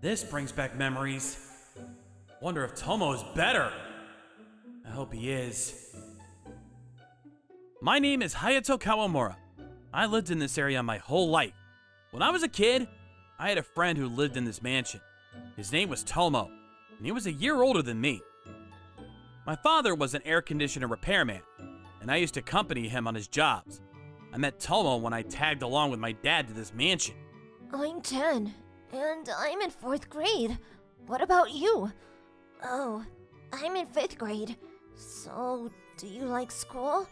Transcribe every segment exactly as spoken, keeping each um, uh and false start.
This brings back memories. Wonder if Tomo's better. I hope he is. My name is Hayato Kawamura. I lived in this area my whole life. When I was a kid, I had a friend who lived in this mansion. His name was Tomo, and he was a year older than me. My father was an air conditioner repairman, and I used to accompany him on his jobs. I met Tomo when I tagged along with my dad to this mansion. I'm ten. And I'm in fourth grade. What about you? Oh, I'm in fifth grade. So, do you like school?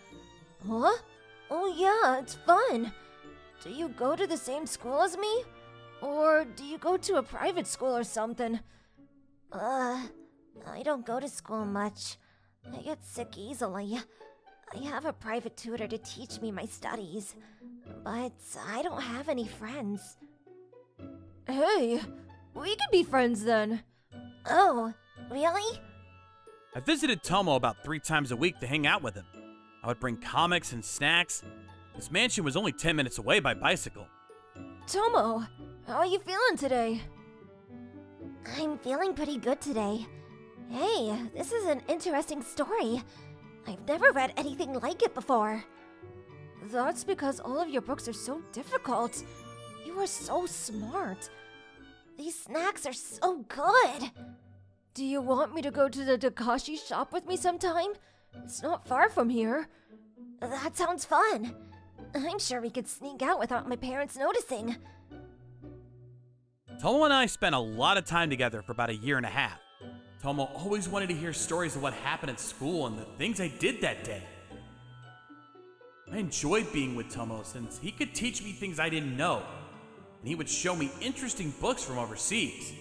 Huh? Oh yeah, it's fun. Do you go to the same school as me? Or do you go to a private school or something? Uh, I don't go to school much. I get sick easily. I have a private tutor to teach me my studies. But I don't have any friends. Hey, we could be friends then. Oh, really? I visited Tomo about three times a week to hang out with him. I would bring comics and snacks. His mansion was only ten minutes away by bicycle. Tomo, how are you feeling today? I'm feeling pretty good today. Hey, this is an interesting story. I've never read anything like it before. That's because all of your books are so difficult. You are so smart. These snacks are so good. Do you want me to go to the Takashi shop with me sometime? It's not far from here. That sounds fun. I'm sure we could sneak out without my parents noticing. Tomo and I spent a lot of time together for about a year and a half. Tomo always wanted to hear stories of what happened at school and the things I did that day. I enjoyed being with Tomo since he could teach me things I didn't know. And he would show me interesting books from overseas.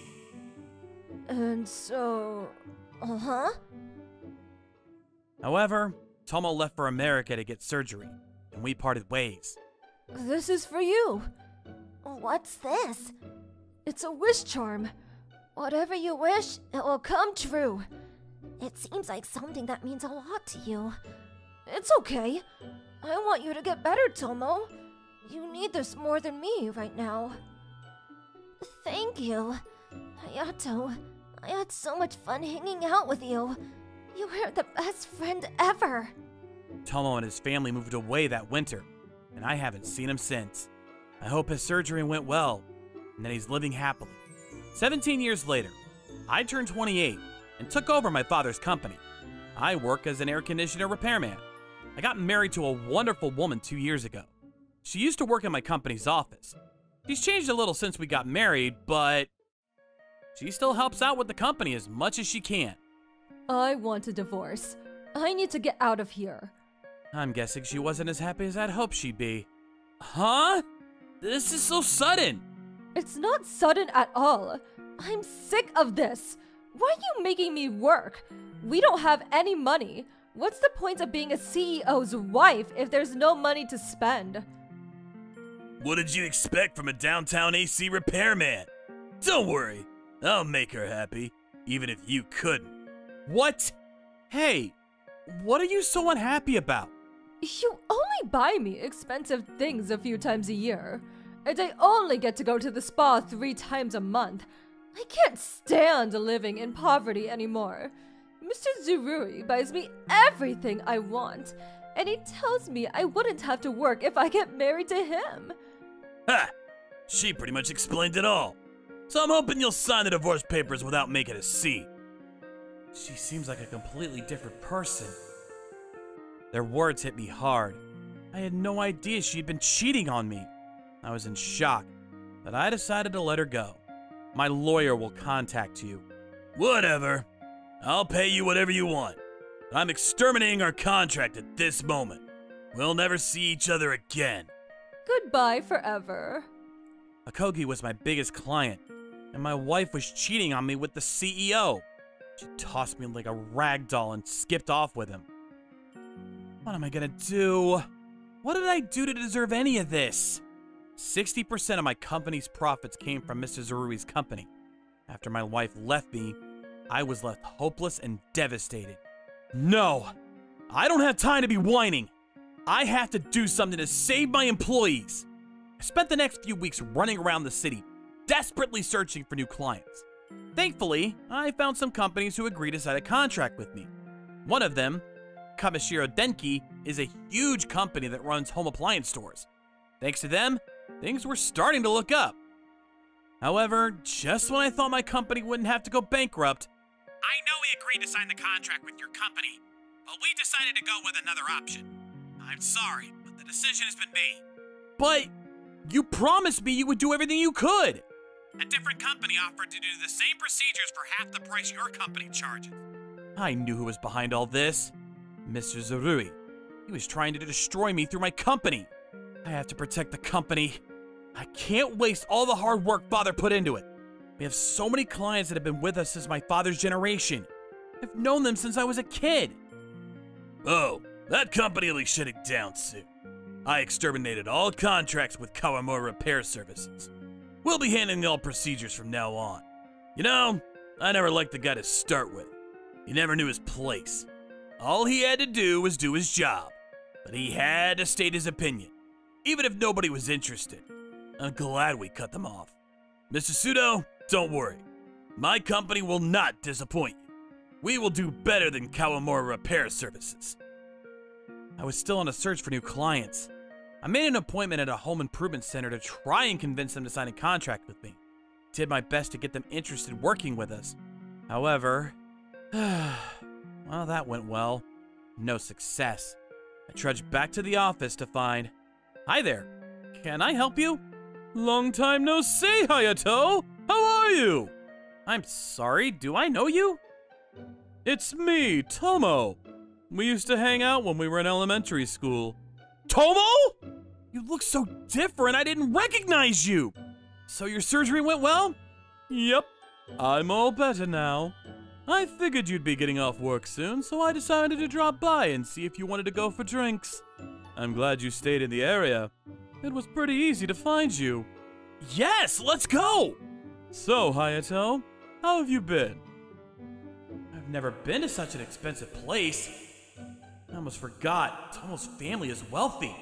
And so... uh-huh. However, Tomo left for America to get surgery, and we parted ways. This is for you. What's this? It's a wish charm. Whatever you wish, it will come true. It seems like something that means a lot to you. It's okay. I want you to get better, Tomo. You need this more than me right now. Thank you, Hayato. I had so much fun hanging out with you. You were the best friend ever. Tomo and his family moved away that winter, and I haven't seen him since. I hope his surgery went well, and that he's living happily. seventeen years later, I turned twenty-eight and took over my father's company. I work as an air conditioner repairman. I got married to a wonderful woman two years ago. She used to work in my company's office. She's changed a little since we got married, but she still helps out with the company as much as she can. I want a divorce. I need to get out of here. I'm guessing she wasn't as happy as I'd hoped she'd be. Huh? This is so sudden. It's not sudden at all. I'm sick of this. Why are you making me work? We don't have any money. What's the point of being a C E O's wife if there's no money to spend? What did you expect from a downtown A C repairman? Don't worry, I'll make her happy, even if you couldn't. What? Hey, what are you so unhappy about? You only buy me expensive things a few times a year, and I only get to go to the spa three times a month. I can't stand living in poverty anymore. Mister Zurui buys me everything I want, and he tells me I wouldn't have to work if I get married to him. Ha! She pretty much explained it all. So I'm hoping you'll sign the divorce papers without making a scene. She seems like a completely different person. Their words hit me hard. I had no idea she'd been cheating on me. I was in shock, but I decided to let her go. My lawyer will contact you. Whatever. I'll pay you whatever you want. I'm exterminating our contract at this moment. We'll never see each other again. Goodbye forever. Akogi was my biggest client, and my wife was cheating on me with the C E O. She tossed me like a rag doll and skipped off with him. What am I gonna do? What did I do to deserve any of this? sixty percent of my company's profits came from Mister Zurui's company. After my wife left me, I was left hopeless and devastated. No, I don't have time to be whining. I have to do something to save my employees. I spent the next few weeks running around the city, desperately searching for new clients. Thankfully, I found some companies who agreed to sign a contract with me. One of them, Kamishiro Denki, is a huge company that runs home appliance stores. Thanks to them, things were starting to look up. However, just when I thought my company wouldn't have to go bankrupt, I know we agreed to sign the contract with your company, but we decided to go with another option. I'm sorry, but the decision has been made. But you promised me you would do everything you could. A different company offered to do the same procedures for half the price your company charges. I knew who was behind all this. Mister Zurui. He was trying to destroy me through my company. I have to protect the company. I can't waste all the hard work Father put into it. We have so many clients that have been with us since my father's generation. I've known them since I was a kid. Oh, that company will be shutting down soon. I exterminated all contracts with Kawamoto Repair Services. We'll be handling all procedures from now on. You know, I never liked the guy to start with. He never knew his place. All he had to do was do his job. But he had to state his opinion, even if nobody was interested. I'm glad we cut them off. Mister Sudo, don't worry. My company will not disappoint you. We will do better than Kawamura Repair Services. I was still on a search for new clients. I made an appointment at a home improvement center to try and convince them to sign a contract with me. Did my best to get them interested in working with us. However, well, that went well. No success. I trudged back to the office to find, "Hi there, can I help you?" "Long time no see, Hayato! How are you?" "I'm sorry, do I know you?" "It's me, Tomo. We used to hang out when we were in elementary school." "Tomo? You look so different, I didn't recognize you! So your surgery went well?" "Yep, I'm all better now. I figured you'd be getting off work soon, so I decided to drop by and see if you wanted to go for drinks. I'm glad you stayed in the area. It was pretty easy to find you." "Yes, let's go!" "So, Hayato, how have you been?" "I've never been to such an expensive place. I almost forgot, Tomo's family is wealthy."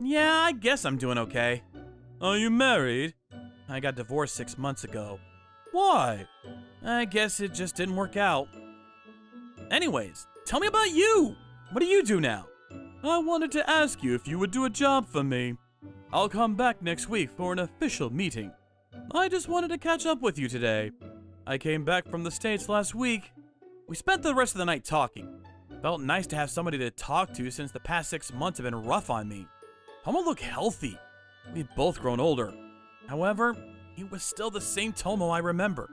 "Yeah, I guess I'm doing okay." "Are you married?" "I got divorced six months ago." "Why?" "I guess it just didn't work out." "Anyways, tell me about you. What do you do now?" "I wanted to ask you if you would do a job for me. I'll come back next week for an official meeting. I just wanted to catch up with you today. I came back from the States last week." We spent the rest of the night talking. Felt nice to have somebody to talk to since the past six months have been rough on me. Tomo looked healthy. We'd both grown older. However, he was still the same Tomo I remember,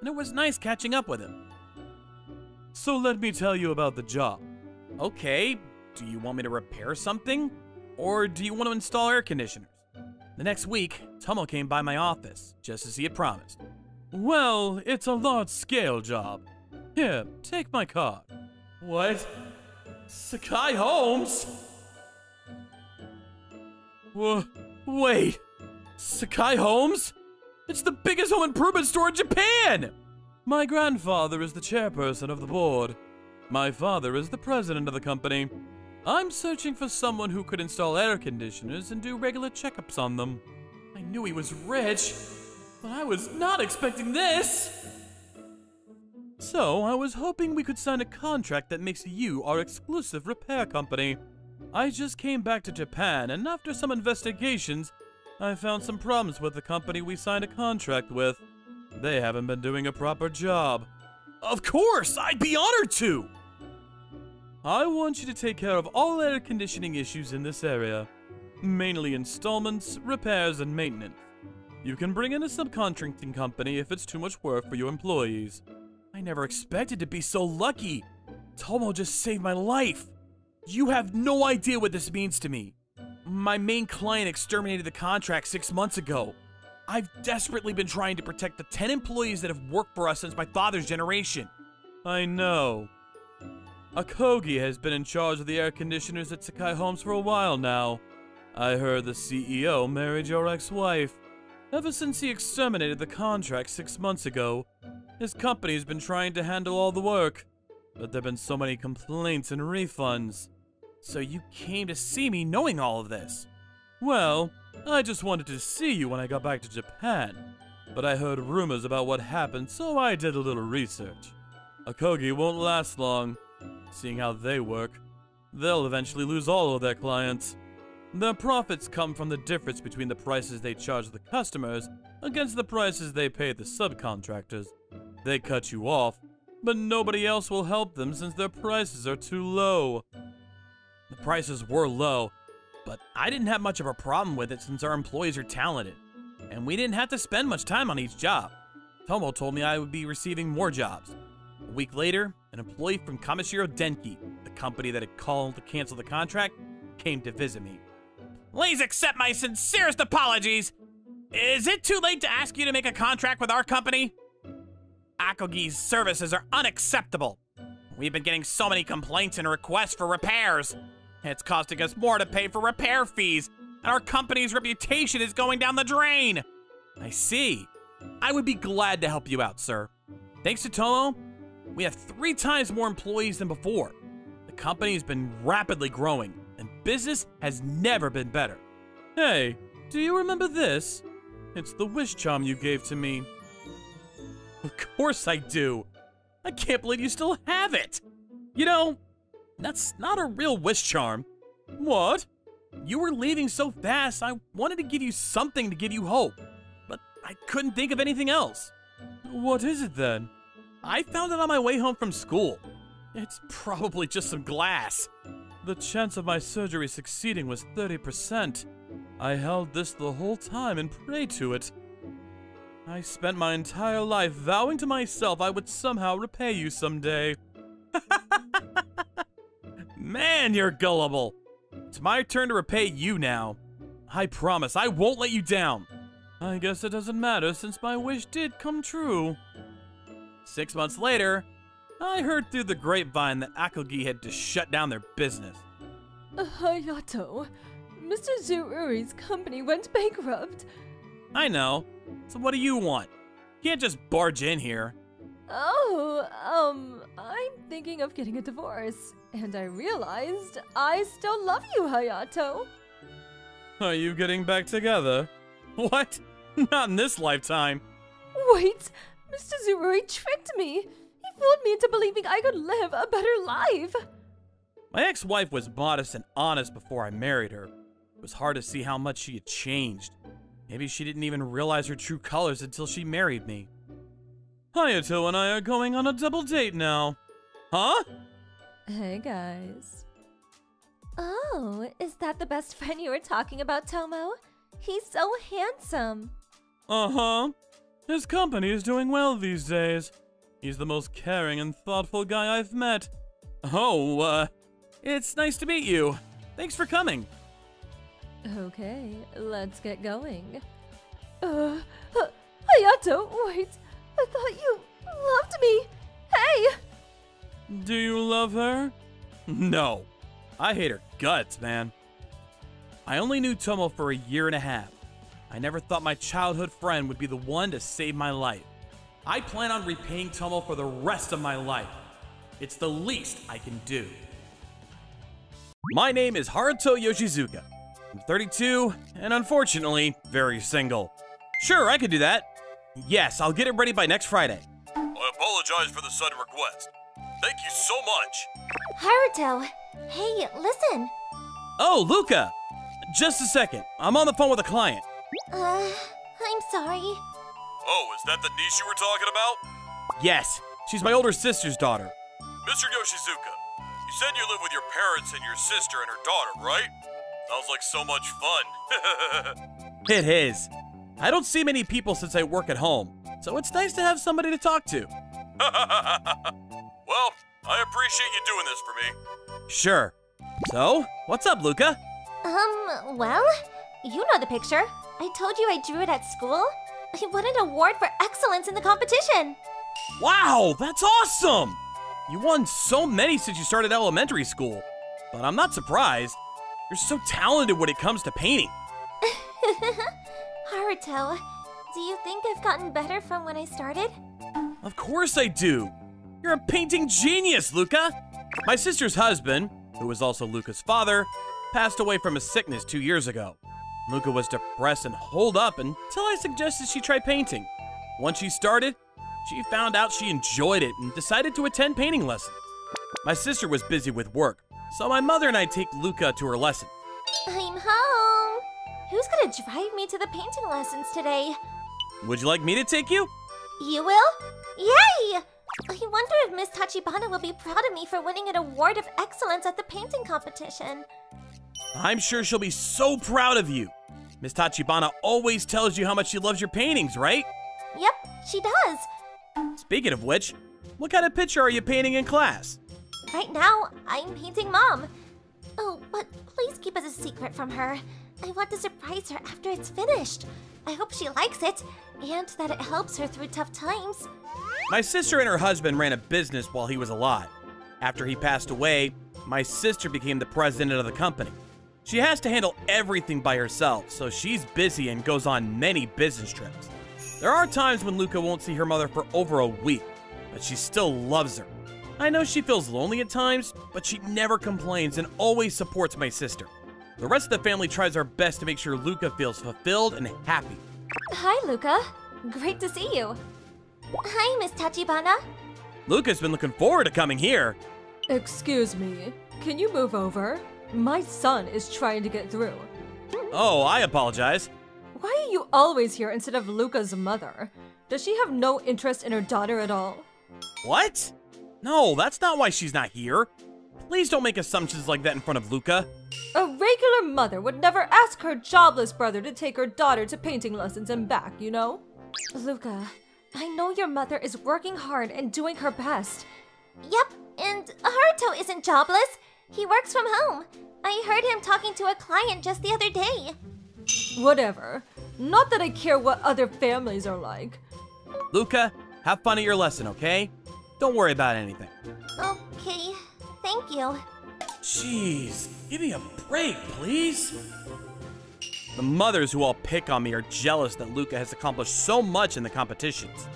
and it was nice catching up with him. "So let me tell you about the job." "Okay, do you want me to repair something? Or do you want to install air conditioners?" The next week, Tomo came by my office, just as he had promised. "Well, it's a large-scale job. Here, take my card." "What? Sakai Homes? Wha- wait, Sakai Homes? It's the biggest home improvement store in Japan! My grandfather is the chairperson of the board. My father is the president of the company. I'm searching for someone who could install air conditioners and do regular checkups on them." I knew he was rich, but I was not expecting this! "So I was hoping we could sign a contract that makes you our exclusive repair company. I just came back to Japan, and after some investigations, I found some problems with the company we signed a contract with. They haven't been doing a proper job." "Of course! I'd be honored to!" "I want you to take care of all air conditioning issues in this area. Mainly installments, repairs, and maintenance. You can bring in a subcontracting company if it's too much work for your employees." I never expected to be so lucky. Tomo just saved my life. You have no idea what this means to me. My main client exterminated the contract six months ago. I've desperately been trying to protect the ten employees that have worked for us since my father's generation. I know. Akogi has been in charge of the air conditioners at Sakai Homes for a while now. I heard the C E O married your ex-wife. Ever since he exterminated the contract six months ago, his company's been trying to handle all the work. But there've been so many complaints and refunds. So you came to see me knowing all of this? Well, I just wanted to see you when I got back to Japan. But I heard rumors about what happened, so I did a little research. Akogi won't last long, seeing how they work. They'll eventually lose all of their clients. Their profits come from the difference between the prices they charge the customers against the prices they pay the subcontractors. They cut you off, but nobody else will help them since their prices are too low. The prices were low, but I didn't have much of a problem with it since our employees are talented, and we didn't have to spend much time on each job. Tomo told me I would be receiving more jobs. A week later, an employee from Kamishiro Denki, the company that had called to cancel the contract, came to visit me. Please accept my sincerest apologies! Is it too late to ask you to make a contract with our company? Akogi's services are unacceptable. We've been getting so many complaints and requests for repairs. It's costing us more to pay for repair fees, and our company's reputation is going down the drain. I see. I would be glad to help you out, sir. Thanks to Tomo, we have three times more employees than before. The company's been rapidly growing, and business has never been better. Hey, do you remember this? It's the wish charm you gave to me. Of course I do. I can't believe you still have it. You know, that's not a real wish charm. What? You were leaving so fast, I wanted to give you something to give you hope, but I couldn't think of anything else. What is it then? I found it on my way home from school. It's probably just some glass. The chance of my surgery succeeding was thirty percent. I held this the whole time and prayed to it. I spent my entire life vowing to myself I would somehow repay you someday. Man, you're gullible. It's my turn to repay you now. I promise I won't let you down. I guess it doesn't matter since my wish did come true. Six months later, I heard through the grapevine that Akogi had to shut down their business. Uh, Hayato, Mister Zurui's company went bankrupt. I know. So what do you want? You can't just barge in here. Oh, um, I'm thinking of getting a divorce. And I realized I still love you, Hayato. Are you getting back together? What? Not in this lifetime. Wait, Mister Zurui tricked me. He fooled me into believing I could live a better life. My ex-wife was modest and honest before I married her. It was hard to see how much she had changed. Maybe she didn't even realize her true colors until she married me. Hayato and I are going on a double date now. Huh? Hey, guys. Oh, is that the best friend you were talking about, Tomo? He's so handsome. Uh-huh. His company is doing well these days. He's the most caring and thoughtful guy I've met. Oh, uh, it's nice to meet you. Thanks for coming. Okay, let's get going. Uh, uh, Hayato, wait. I thought you loved me. Hey! Do you love her? No. I hate her guts, man. I only knew Tomo for a year and a half. I never thought my childhood friend would be the one to save my life. I plan on repaying Tomo for the rest of my life. It's the least I can do. My name is Haruto Yoshizuka. I'm thirty-two, and unfortunately, very single. Sure, I could do that. Yes, I'll get it ready by next Friday. I apologize for the sudden request. Thank you so much. Haruto, hey, listen. Oh, Luca. Just a second. I'm on the phone with a client. Uh, I'm sorry. Oh, is that the niece you were talking about? Yes, she's my older sister's daughter. Mister Yoshizuka, you said you live with your parents and your sister and her daughter, right? Sounds like so much fun. It is. I don't see many people since I work at home, so it's nice to have somebody to talk to. Well, I appreciate you doing this for me. Sure. So, what's up, Luca? Um, well, you know the picture. I told you I drew it at school. I won an award for excellence in the competition. Wow, that's awesome! You won so many since you started elementary school, but I'm not surprised. You're so talented when it comes to painting. Haruto, do you think I've gotten better from when I started? Of course I do. You're a painting genius, Luca. My sister's husband, who was also Luca's father, passed away from a sickness two years ago. Luca was depressed and holed up until I suggested she try painting. Once she started, she found out she enjoyed it and decided to attend painting lessons. My sister was busy with work, so my mother and I take Luca to her lesson. I'm home! Who's gonna drive me to the painting lessons today? Would you like me to take you? You will? Yay! I wonder if Miss Tachibana will be proud of me for winning an award of excellence at the painting competition. I'm sure she'll be so proud of you. Miss Tachibana always tells you how much she loves your paintings, right? Yep, she does. Speaking of which, what kind of picture are you painting in class? Right now, I'm painting Mom. Oh, but please keep it a secret from her. I want to surprise her after it's finished. I hope she likes it, and that it helps her through tough times. My sister and her husband ran a business while he was alive. After he passed away, my sister became the president of the company. She has to handle everything by herself, so she's busy and goes on many business trips. There are times when Luca won't see her mother for over a week, but she still loves her. I know she feels lonely at times, but she never complains and always supports my sister. The rest of the family tries our best to make sure Luca feels fulfilled and happy. Hi, Luca. Great to see you. Hi, Miss Tachibana. Luca's been looking forward to coming here. Excuse me, can you move over? My son is trying to get through. Oh, I apologize. Why are you always here instead of Luca's mother? Does she have no interest in her daughter at all? What? No, that's not why she's not here. Please don't make assumptions like that in front of Luca. A regular mother would never ask her jobless brother to take her daughter to painting lessons and back, you know? Luca, I know your mother is working hard and doing her best. Yep, and Haruto isn't jobless. He works from home. I heard him talking to a client just the other day. Whatever. Not that I care what other families are like. Luca, have fun at your lesson, okay? Don't worry about anything. Okay, thank you. Jeez, give me a break, please. The mothers who all pick on me are jealous that Luca has accomplished so much in the competitions.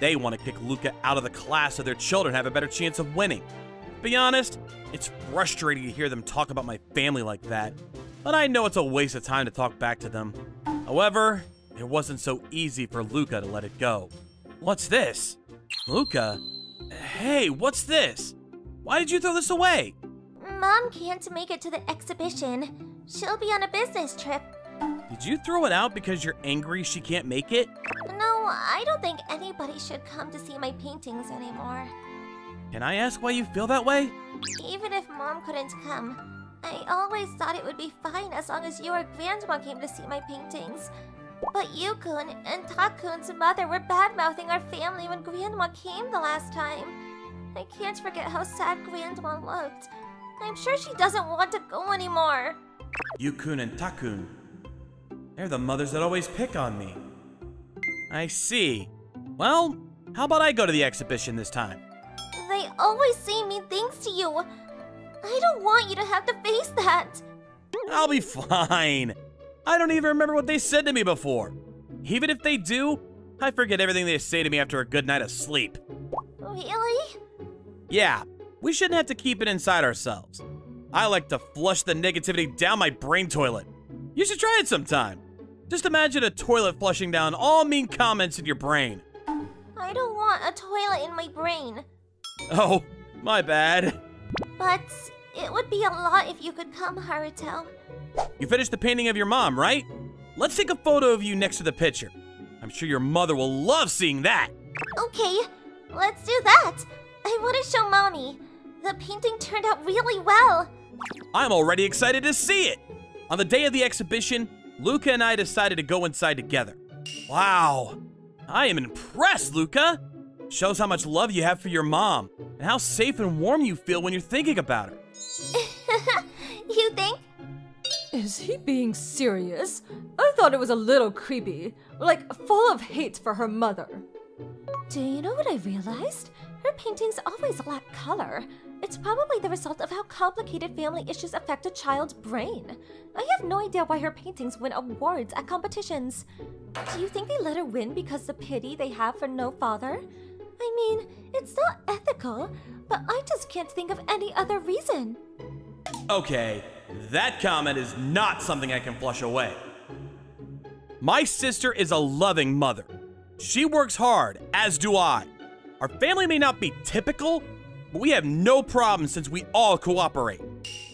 They want to kick Luca out of the class so their children have a better chance of winning. To be honest, it's frustrating to hear them talk about my family like that, but I know it's a waste of time to talk back to them. However, it wasn't so easy for Luca to let it go. What's this? Luca? Hey, what's this? Why did you throw this away? Mom can't make it to the exhibition. She'll be on a business trip. Did you throw it out because you're angry she can't make it? No, I don't think anybody should come to see my paintings anymore. Can I ask why you feel that way? Even if Mom couldn't come, I always thought it would be fine as long as your grandma came to see my paintings. But Yukun and Takun's mother were bad-mouthing our family when Grandma came the last time. I can't forget how sad Grandma looked. I'm sure she doesn't want to go anymore. Yukun and Takun. They're the mothers that always pick on me. I see. Well, how about I go to the exhibition this time? They always say mean things to you. I don't want you to have to face that. I'll be fine. I don't even remember what they said to me before. Even if they do, I forget everything they say to me after a good night of sleep. Really? Yeah, we shouldn't have to keep it inside ourselves. I like to flush the negativity down my brain toilet. You should try it sometime. Just imagine a toilet flushing down all mean comments in your brain. I don't want a toilet in my brain. Oh, my bad. But it would be a lot if you could come, Haruto. You finished the painting of your mom, right? Let's take a photo of you next to the picture. I'm sure your mother will love seeing that. Okay, let's do that. I want to show Mommy. The painting turned out really well. I'm already excited to see it. On the day of the exhibition, Luca and I decided to go inside together. Wow, I am impressed, Luca. Shows how much love you have for your mom and how safe and warm you feel when you're thinking about her. You think? Is he being serious? I thought it was a little creepy, like full of hate for her mother. Do you know what I realized? Her paintings always lack color. It's probably the result of how complicated family issues affect a child's brain. I have no idea why her paintings win awards at competitions. Do you think they let her win because the pity they have for no father? I mean, it's not ethical, but I just can't think of any other reason. Okay, that comment is not something I can flush away. My sister is a loving mother. She works hard, as do I. Our family may not be typical, but we have no problems since we all cooperate.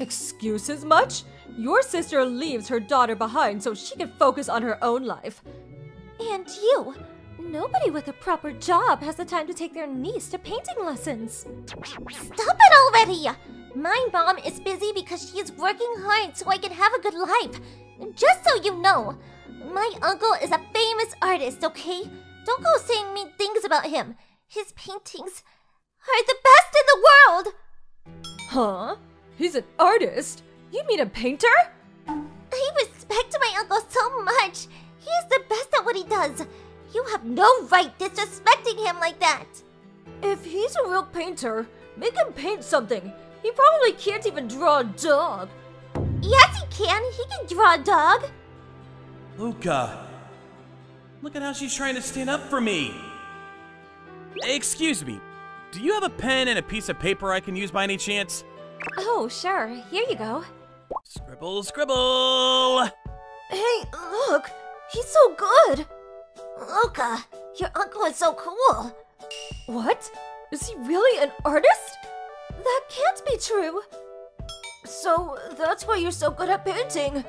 Excuses much? Your sister leaves her daughter behind so she can focus on her own life. And you? Nobody with a proper job has the time to take their niece to painting lessons. Stop it already! My mom is busy because she is working hard so I can have a good life. Just so you know, my uncle is a famous artist, okay? Don't go saying mean things about him. His paintings are the best in the world! Huh? He's an artist? You mean a painter? I respect my uncle so much. He is the best at what he does. You have no right disrespecting him like that. If he's a real painter, make him paint something. He probably can't even draw a dog. Yes, he can. He can draw a dog. Luca, look at how she's trying to stand up for me. Excuse me, do you have a pen and a piece of paper I can use by any chance? Oh, sure. Here you go. Scribble, scribble! Hey, look! He's so good! Luca, your uncle is so cool! What? Is he really an artist? That can't be true! So, that's why you're so good at painting.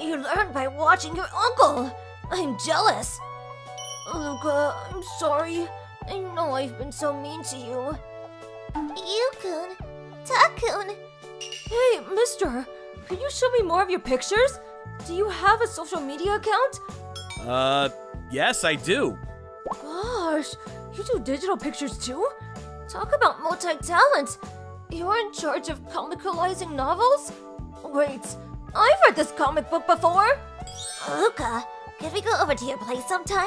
You learned by watching your uncle. I'm jealous. Luca, I'm sorry. I know I've been so mean to you. Yukun, Takun! Hey, mister! Can you show me more of your pictures? Do you have a social media account? Uh, yes, I do. Gosh, you do digital pictures too? Talk about multi-talent! You're in charge of comicalizing novels? Wait, I've read this comic book before! Luca, can we go over to your place sometime?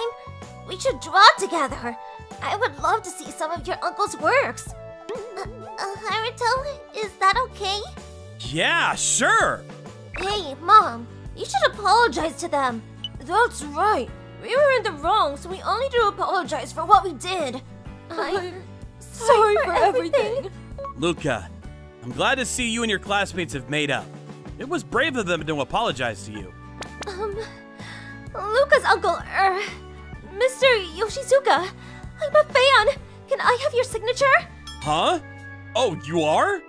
We should draw together! I would love to see some of your uncle's works! Uh, uh, Haruto, is that okay? Yeah, sure! Hey, Mom, you should apologize to them! That's right! We were in the wrong, so we only do apologize for what we did! I'm sorry, sorry for, for everything. everything! Luca, I'm glad to see you and your classmates have made up. It was brave of them to apologize to you. Um, Luca's uncle, er, Mister Yoshizuka, I'm a fan! Can I have your signature? Huh? Oh, you are?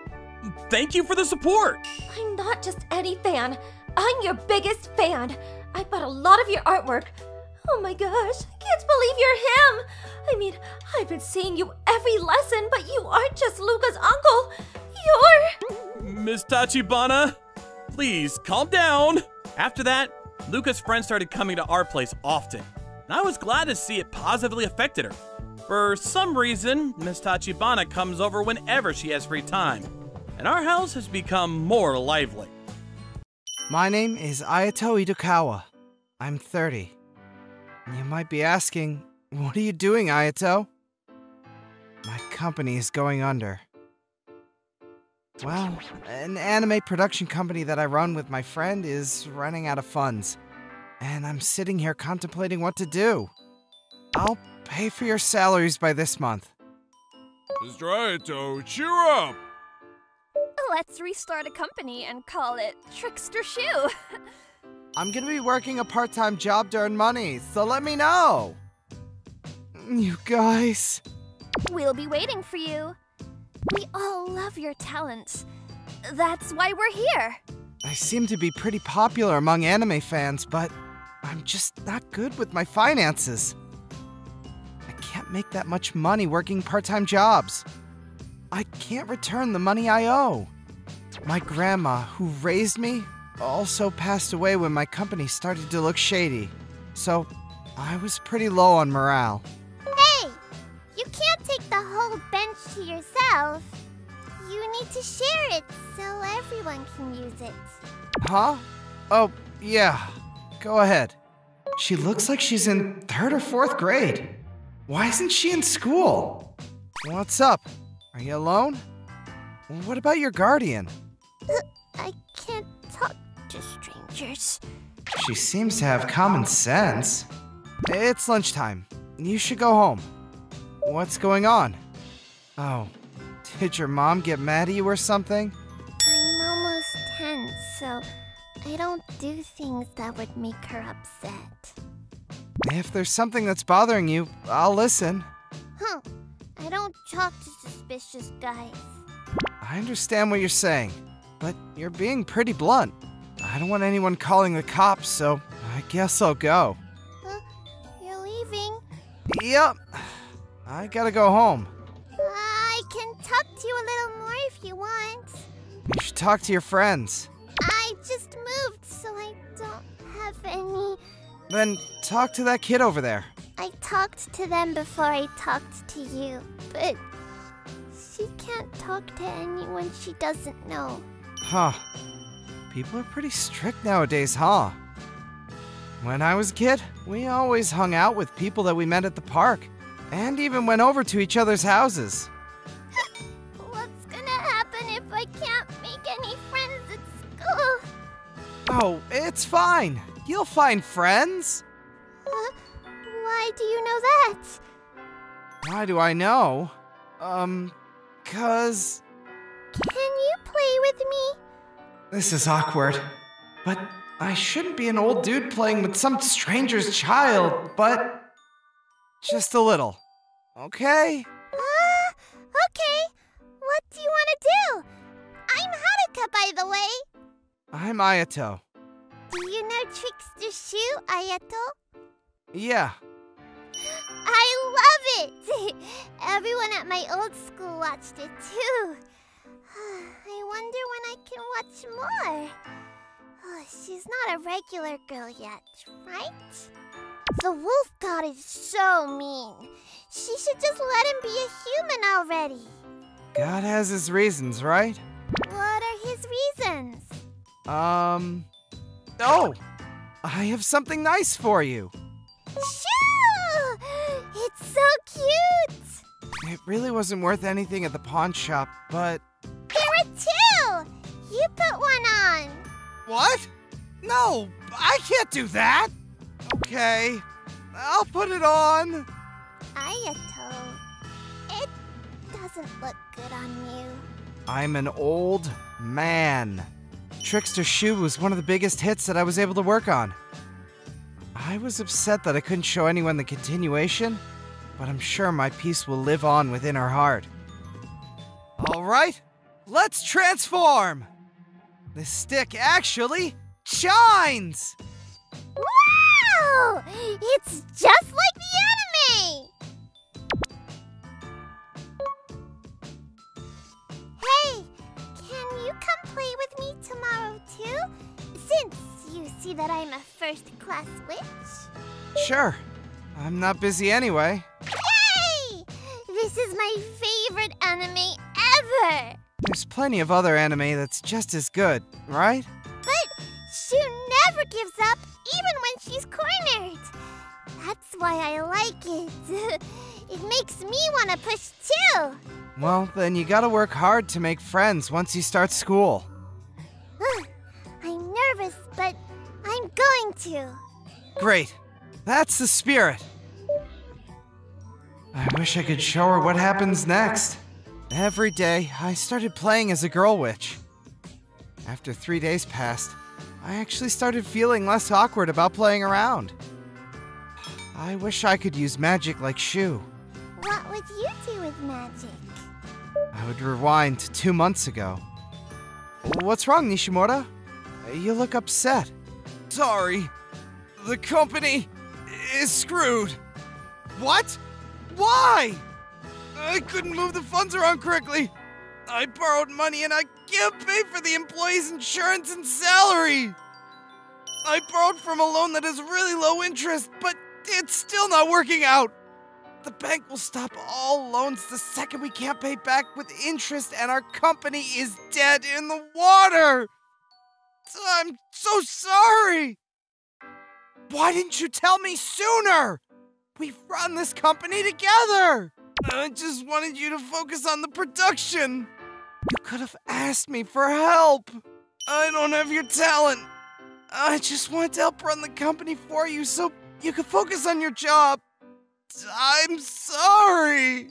Thank you for the support! I'm not just any fan. I'm your biggest fan. I bought a lot of your artwork. Oh my gosh, I can't believe you're him! I mean, I've been seeing you every lesson, but you aren't just Luca's uncle. You're... Miss Tachibana, please calm down. After that, Luca's friends started coming to our place often, and I was glad to see it positively affected her. For some reason, Miss Tachibana comes over whenever she has free time, and our house has become more lively. My name is Ayato Itokawa. I'm thirty. You might be asking, what are you doing, Ayato? My company is going under. Well, an anime production company that I run with my friend is running out of funds, and I'm sitting here contemplating what to do. I'll pay for your salaries by this month. Mister Ayato, cheer up! Let's restart a company and call it Trickster Shu. I'm gonna be working a part-time job to earn money, so let me know! You guys... We'll be waiting for you. We all love your talents. That's why we're here. I seem to be pretty popular among anime fans, but I'm just not good with my finances. Can't make that much money working part-time jobs. I can't return the money I owe. My grandma, who raised me, also passed away when my company started to look shady, so I was pretty low on morale. Hey! You can't take the whole bench to yourself. You need to share it so everyone can use it. Huh? Oh, yeah. Go ahead. She looks like she's in third or fourth grade. Why isn't she in school? What's up? Are you alone? What about your guardian? Uh, I can't talk to strangers. She seems to have common sense. It's lunchtime. You should go home. What's going on? Oh, did your mom get mad at you or something? I'm almost so I don't do things that would make her upset. If there's something that's bothering you, I'll listen. Huh. I don't talk to suspicious guys. I understand what you're saying, but you're being pretty blunt. I don't want anyone calling the cops, so I guess I'll go. Huh? You're leaving? Yep. I gotta go home. I can talk to you a little more if you want. You should talk to your friends. I just moved, so I don't have any... Then talk to that kid over there. I talked to them before I talked to you, but she can't talk to anyone she doesn't know. Huh. People are pretty strict nowadays, huh? When I was a kid, we always hung out with people that we met at the park, and even went over to each other's houses. What's gonna happen if I can't make any friends at school? Oh, it's fine. You'll find friends. Uh, why do you know that? Why do I know? Um, cause... Can you play with me? This is awkward, but I shouldn't be an old dude playing with some stranger's child, but... Just a little, okay? Uh, okay. What do you want to do? I'm Haruka, by the way. I'm Ayato. Do you know Trickster Shu, Ayato? Yeah. I love it! Everyone at my old school watched it too. I wonder when I can watch more. Oh, she's not a regular girl yet, right? The wolf god is so mean. She should just let him be a human already. God has his reasons, right? What are his reasons? Um... Oh! I have something nice for you! Shoo! It's so cute! It really wasn't worth anything at the pawn shop, but... There are two! You put one on! What? No! I can't do that! Okay, I'll put it on! Ayato, it doesn't look good on you. I'm an old man. Trickster Shu was one of the biggest hits that I was able to work on. I was upset that I couldn't show anyone the continuation, but I'm sure my piece will live on within her heart. Alright, let's transform! This stick actually shines! Wow! It's just like the anime! Hey! Can you come play with me tomorrow, too? Since you see that I'm a first-class witch. Sure. I'm not busy anyway. Yay! This is my favorite anime ever! There's plenty of other anime that's just as good, right? But Shu never gives up, even when she's cornered. That's why I like it. It makes me want to push, too. Well, then you gotta work hard to make friends once you start school. Ugh, I'm nervous, but I'm going to. Great. That's the spirit. I wish I could show her what happens next. Every day, I started playing as a girl witch. After three days passed, I actually started feeling less awkward about playing around. I wish I could use magic like Shu. What would you do with magic? I would rewind to two months ago. What's wrong, Nishimura? You look upset. Sorry. The company is screwed. What? Why? I couldn't move the funds around correctly. I borrowed money and I can't pay for the employees' insurance and salary. I borrowed from a loan that is really low interest, but it's still not working out. The bank will stop all loans the second we can't pay back with interest, and our company is dead in the water! I'm so sorry! Why didn't you tell me sooner? We've run this company together! I just wanted you to focus on the production! You could have asked me for help! I don't have your talent! I just wanted to help run the company for you so you could focus on your job! I'm sorry!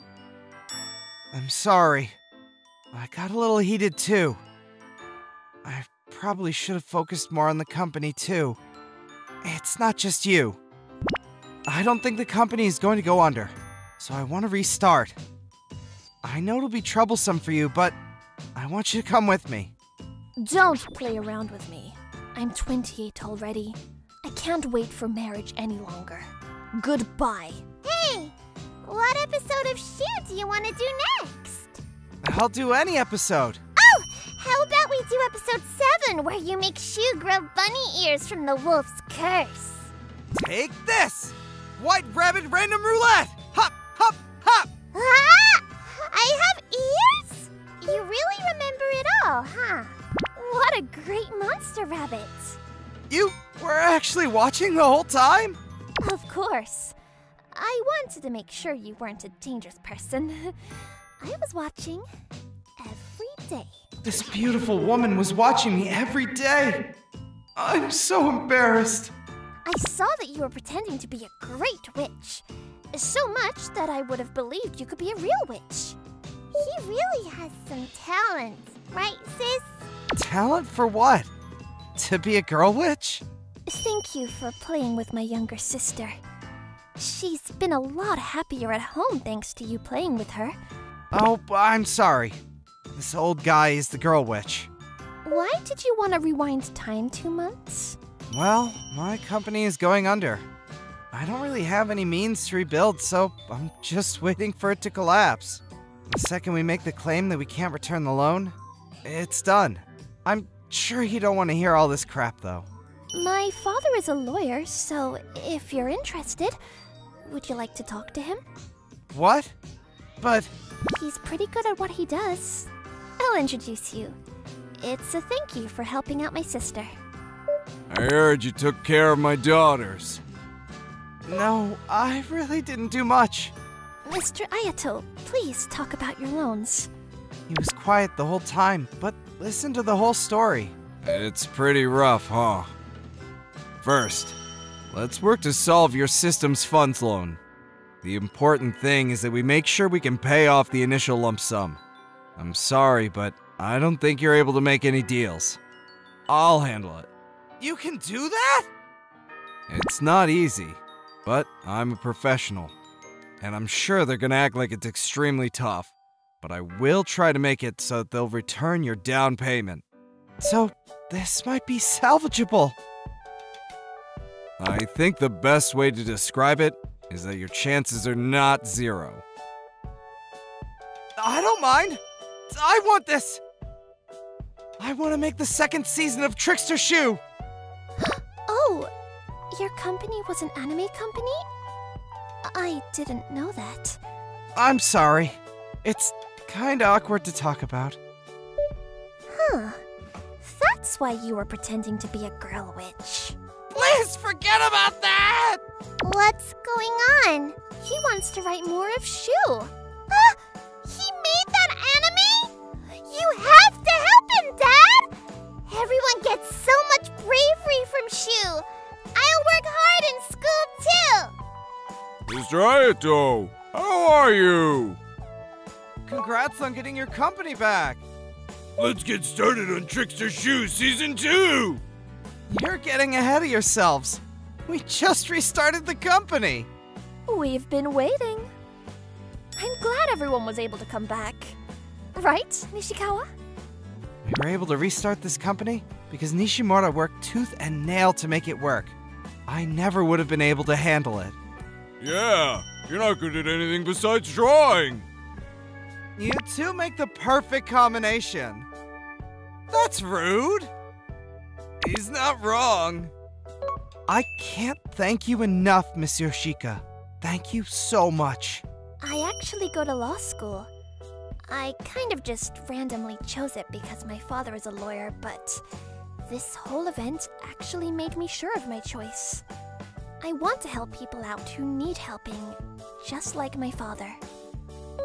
I'm sorry. I got a little heated too. I probably should have focused more on the company, too. It's not just you. I don't think the company is going to go under, so I want to restart. I know it'll be troublesome for you, but I want you to come with me. Don't play around with me. I'm twenty-eight already. I can't wait for marriage any longer. Goodbye. Hey, what episode of Shu do you want to do next? I'll do any episode. Oh, how about we do episode seven, where you make Shu grow bunny ears from the wolf's curse? Take this! White rabbit random roulette! Hop, hop, hop! Ah! I have ears? You really remember it all, huh? What a great monster rabbit! You were actually watching the whole time? Of course. I wanted to make sure you weren't a dangerous person. I was watching every day. This beautiful woman was watching me every day. I'm so embarrassed. I saw that you were pretending to be a great witch. So much that I would have believed you could be a real witch. He really has some talent, right, sis? Talent for what? To be a girl witch? Thank you for playing with my younger sister. She's been a lot happier at home thanks to you playing with her. Oh, I'm sorry. This old guy is the girl witch. Why did you want to rewind time two months? Well, my company is going under. I don't really have any means to rebuild, so I'm just waiting for it to collapse. The second we make the claim that we can't return the loan, it's done. I'm sure you don't want to hear all this crap, though. My father is a lawyer, so if you're interested, would you like to talk to him? What? But... He's pretty good at what he does. I'll introduce you. It's a thank you for helping out my sister. I heard you took care of my daughters. No, I really didn't do much. Mister Ayato, please talk about your loans. He was quiet the whole time, but listen to the whole story. It's pretty rough, huh? First, let's work to solve your system's funds loan. The important thing is that we make sure we can pay off the initial lump sum. I'm sorry, but I don't think you're able to make any deals. I'll handle it. You can do that? It's not easy. But I'm a professional, and I'm sure they're gonna act like it's extremely tough, but I will try to make it so that they'll return your down payment. So, this might be salvageable. I think the best way to describe it is that your chances are not zero. I don't mind. I want this. I want to make the second season of Trickster Shu. Oh. Your company was an anime company? I didn't know that. I'm sorry. It's kinda awkward to talk about. Huh. That's why you were pretending to be a girl witch. Please forget about that! What's going on? He wants to write more of Shu. Ah! He made that anime? You have to help him, Dad! Everyone gets so much bravery from Shu. I'll work hard in school, too! Mister Ayato, how are you? Congrats on getting your company back! Let's get started on Trickster Shu Season two! You're getting ahead of yourselves. We just restarted the company. We've been waiting. I'm glad everyone was able to come back. Right, Nishikawa? We were able to restart this company because Nishimura worked tooth and nail to make it work. I never would have been able to handle it. Yeah, you're not good at anything besides drawing. You two make the perfect combination. That's rude. He's not wrong. I can't thank you enough, Monsieur Shika. Thank you so much. I actually go to law school. I kind of just randomly chose it because my father is a lawyer, but this whole event actually made me sure of my choice. I want to help people out who need helping, just like my father.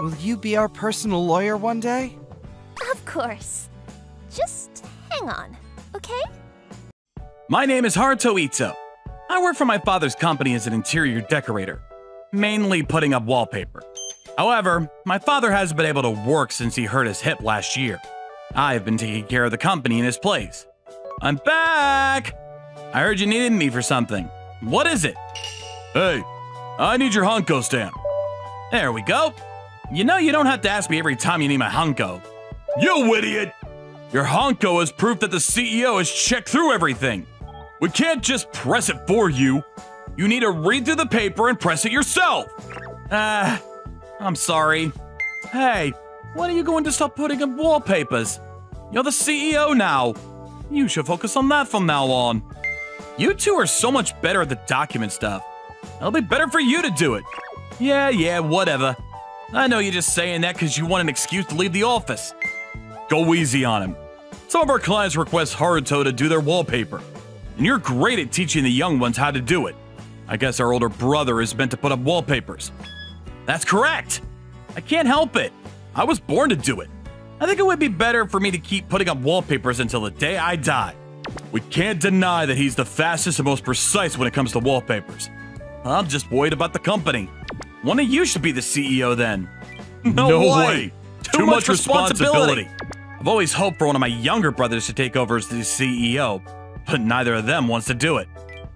Will you be our personal lawyer one day? Of course. Just hang on, okay? My name is Haruto Ito. I work for my father's company as an interior decorator, mainly putting up wallpaper. However, my father hasn't been able to work since he hurt his hip last year. I've been taking care of the company in his place. I'm back! I heard you needed me for something. What is it? Hey, I need your Honko stamp. There we go. You know you don't have to ask me every time you need my Honko. You idiot! Your Honko is proof that the C E O has checked through everything. We can't just press it for you. You need to read through the paper and press it yourself. Ah, uh, I'm sorry. Hey, when are you going to stop putting in wallpapers? You're the C E O now. You should focus on that from now on. You two are so much better at the document stuff. It'll be better for you to do it. Yeah, yeah, whatever. I know you're just saying that because you want an excuse to leave the office. Go easy on him. Some of our clients request Haruto to do their wallpaper, and you're great at teaching the young ones how to do it. I guess our older brother is meant to put up wallpapers. That's correct. I can't help it. I was born to do it. I think it would be better for me to keep putting up wallpapers until the day I die. We can't deny that he's the fastest and most precise when it comes to wallpapers. I'm just worried about the company. One of you should be the C E O then. No, no way. way. Too, Too much, much responsibility. responsibility. I've always hoped for one of my younger brothers to take over as the C E O, but neither of them wants to do it.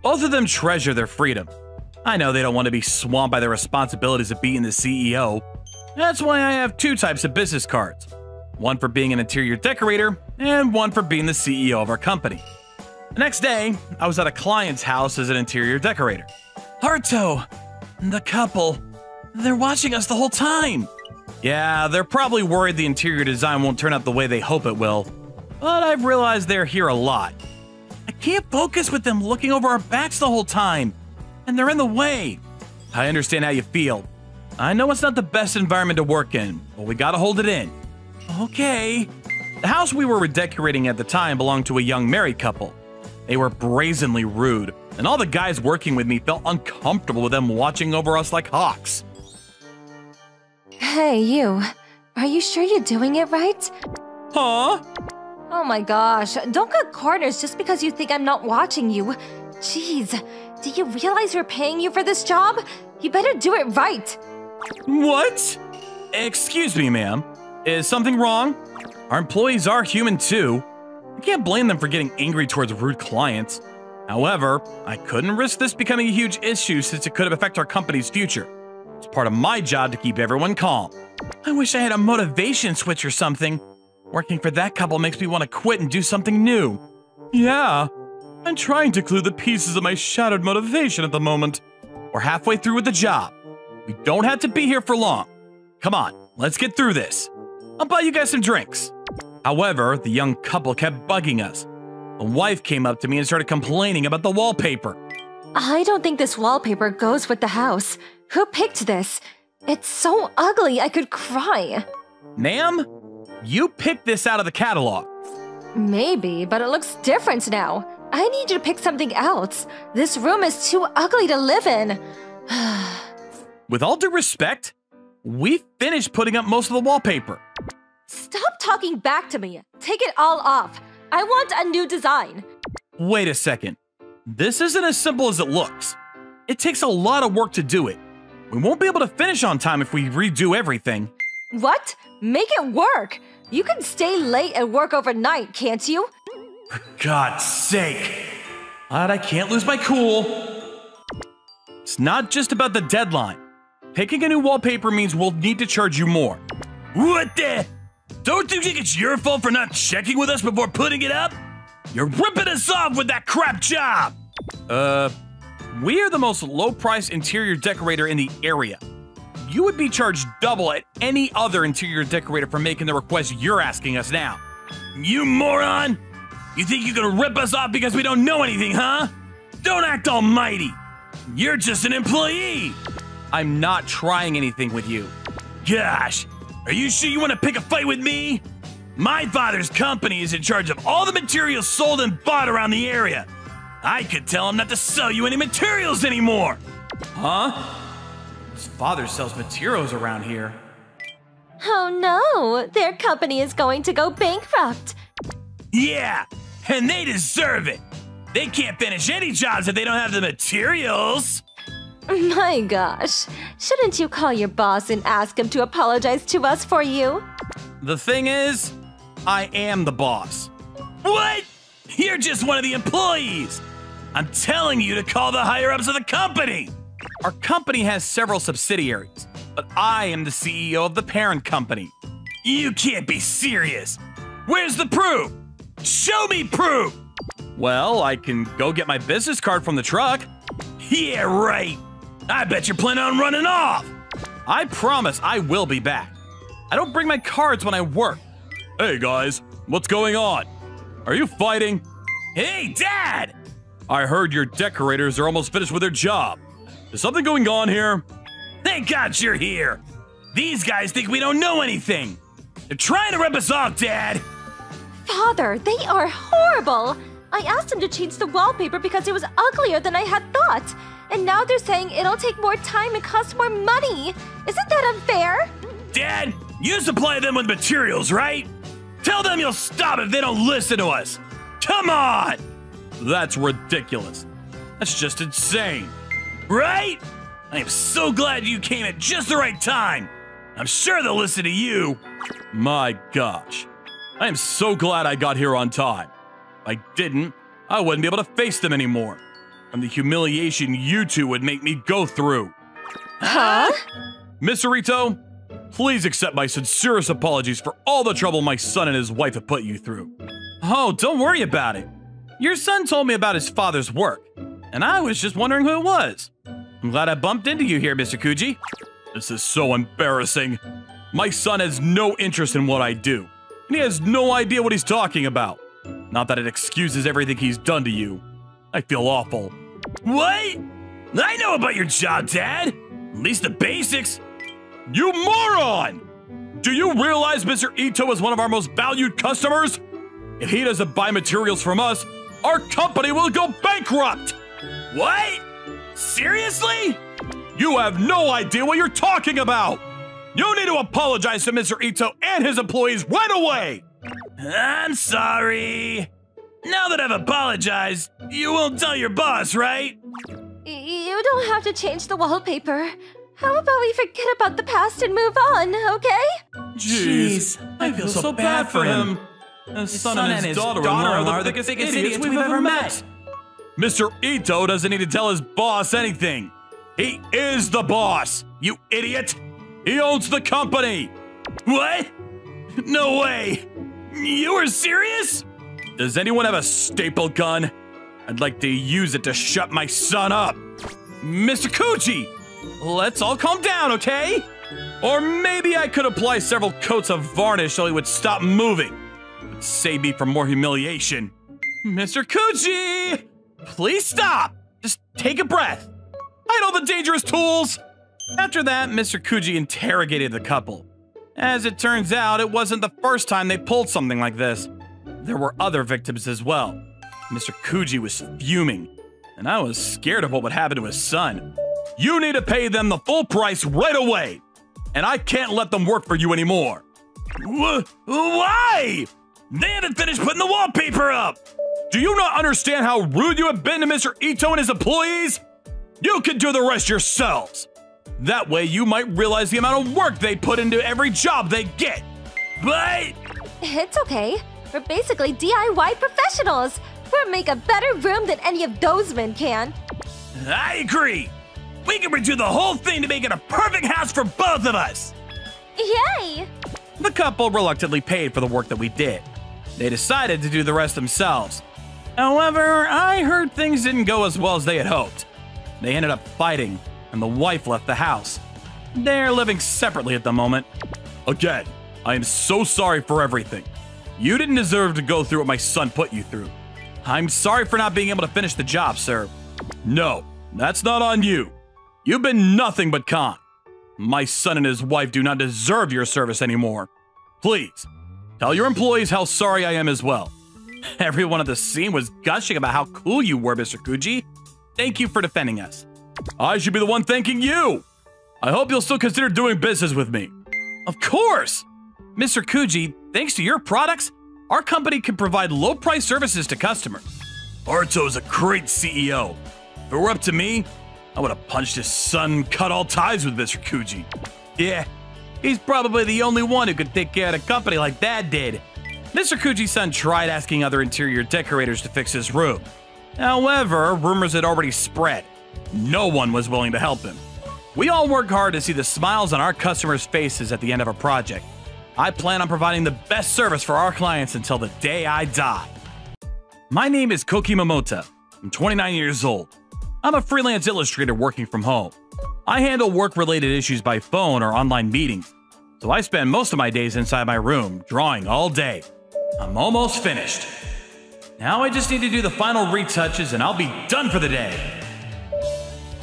Both of them treasure their freedom. I know they don't want to be swamped by their responsibilities of being the C E O. That's why I have two types of business cards. One for being an interior decorator, and one for being the C E O of our company. The next day, I was at a client's house as an interior decorator. Haruto, the couple, they're watching us the whole time. Yeah, they're probably worried the interior design won't turn out the way they hope it will, but I've realized they're here a lot. I can't focus with them looking over our backs the whole time, and they're in the way. I understand how you feel. I know it's not the best environment to work in, but we gotta hold it in. Okay. The house we were redecorating at the time belonged to a young married couple. They were brazenly rude, and all the guys working with me felt uncomfortable with them watching over us like hawks. Hey, you. Are you sure you're doing it right? Huh? Oh my gosh, don't cut corners just because you think I'm not watching you. Jeez, do you realize we're paying you for this job? You better do it right. What? Excuse me, ma'am. Is something wrong? Our employees are human too. I can't blame them for getting angry towards rude clients. However, I couldn't risk this becoming a huge issue since it could affect our company's future. It's part of my job to keep everyone calm. I wish I had a motivation switch or something. Working for that couple makes me want to quit and do something new. Yeah, I'm trying to glue the pieces of my shattered motivation at the moment. We're halfway through with the job. We don't have to be here for long. Come on, let's get through this. I'll buy you guys some drinks. However, the young couple kept bugging us. The wife came up to me and started complaining about the wallpaper. I don't think this wallpaper goes with the house. Who picked this? It's so ugly, I could cry. Ma'am, you picked this out of the catalog. Maybe, but it looks different now. I need you to pick something else. This room is too ugly to live in. With all due respect, we finished putting up most of the wallpaper. Stop talking back to me. Take it all off. I want a new design. Wait a second. This isn't as simple as it looks. It takes a lot of work to do it. We won't be able to finish on time if we redo everything. What? Make it work. You can stay late and work overnight, can't you? For God's sake. Glad I can't lose my cool. It's not just about the deadline. Picking a new wallpaper means we'll need to charge you more. What the? Don't you think it's your fault for not checking with us before putting it up? You're ripping us off with that crap job! Uh, we are the most low-priced interior decorator in the area. You would be charged double at any other interior decorator for making the request you're asking us now. You moron! You think you're gonna rip us off because we don't know anything, huh? Don't act almighty! You're just an employee! I'm not trying anything with you. Gosh, are you sure you want to pick a fight with me? My father's company is in charge of all the materials sold and bought around the area. I could tell him not to sell you any materials anymore. Huh? His father sells materials around here. Oh no, their company is going to go bankrupt. Yeah, and they deserve it. They can't finish any jobs if they don't have the materials. My gosh, shouldn't you call your boss and ask him to apologize to us for you? The thing is, I am the boss. What? You're just one of the employees! I'm telling you to call the higher-ups of the company! Our company has several subsidiaries, but I am the C E O of the parent company. You can't be serious! Where's the proof? Show me proof! Well, I can go get my business card from the truck. Yeah, right! I bet you're planning on running off! I promise I will be back. I don't bring my cards when I work. Hey guys, what's going on? Are you fighting? Hey, Dad! I heard your decorators are almost finished with their job. Is something going on here? Thank God you're here! These guys think we don't know anything! They're trying to rip us off, Dad! Father, they are horrible! I asked them to change the wallpaper because it was uglier than I had thought! And now they're saying it'll take more time and cost more money! Isn't that unfair? Dad, you supply them with materials, right? Tell them you'll stop if they don't listen to us! Come on! That's ridiculous. That's just insane. Right? I am so glad you came at just the right time. I'm sure they'll listen to you. My gosh. I am so glad I got here on time. If I didn't, I wouldn't be able to face them anymore. And the humiliation you two would make me go through. Huh? Miss Haruto, please accept my sincerest apologies for all the trouble my son and his wife have put you through. Oh, don't worry about it. Your son told me about his father's work, and I was just wondering who it was. I'm glad I bumped into you here, Mister Kuji. This is so embarrassing. My son has no interest in what I do, and he has no idea what he's talking about. Not that it excuses everything he's done to you. I feel awful. What? I know about your job, Dad. At least the basics. You moron! Do you realize Mister Ito is one of our most valued customers? If he doesn't buy materials from us, our company will go bankrupt! What? Seriously? You have no idea what you're talking about! You need to apologize to Mister Ito and his employees right away! I'm sorry. Now that I've apologized, you won't tell your boss, right? You don't have to change the wallpaper. How about we forget about the past and move on, okay? Jeez, I feel so bad for him. His son and his daughter-in-law are the biggest idiots we've ever met. Mister Ito doesn't need to tell his boss anything. He is the boss, you idiot. He owns the company. What? No way. You are serious? Does anyone have a staple gun? I'd like to use it to shut my son up. Mister Kuji! Let's all calm down, okay? Or maybe I could apply several coats of varnish so he would stop moving. It would save me from more humiliation. Mister Kuji! Please stop! Just take a breath. Hide all the dangerous tools! After that, Mister Kuji interrogated the couple. As it turns out, it wasn't the first time they pulled something like this. There were other victims as well. Mister Kuji was fuming, and I was scared of what would happen to his son. You need to pay them the full price right away, and I can't let them work for you anymore. Wh- why? They haven't finished putting the wallpaper up. Do you not understand how rude you have been to Mister Ito and his employees? You can do the rest yourselves. That way you might realize the amount of work they put into every job they get. But... It's okay. We're basically D I Y professionals. We'll make a better room than any of those men can. I agree. We can redo the whole thing to make it a perfect house for both of us. Yay! The couple reluctantly paid for the work that we did. They decided to do the rest themselves. However, I heard things didn't go as well as they had hoped. They ended up fighting, and the wife left the house. They're living separately at the moment. Again, I am so sorry for everything. You didn't deserve to go through what my son put you through. I'm sorry for not being able to finish the job, sir. No, that's not on you. You've been nothing but kind. My son and his wife do not deserve your service anymore. Please, tell your employees how sorry I am as well. Everyone at the scene was gushing about how cool you were, Mister Kuji. Thank you for defending us. I should be the one thanking you! I hope you'll still consider doing business with me. Of course! Mister Kuji, thanks to your products, our company can provide low-price services to customers. Haruto is a great C E O. If it were up to me, I would have punched his son and cut all ties with Mister Kuji. Yeah, he's probably the only one who could take care of a company like Dad did. Mister Kuji-san tried asking other interior decorators to fix his room. However, rumors had already spread. No one was willing to help him. We all work hard to see the smiles on our customers' faces at the end of a project. I plan on providing the best service for our clients until the day I die. My name is Koki Momota. I'm twenty-nine years old. I'm a freelance illustrator working from home. I handle work-related issues by phone or online meetings, so I spend most of my days inside my room, drawing all day. I'm almost finished. Now I just need to do the final retouches and I'll be done for the day.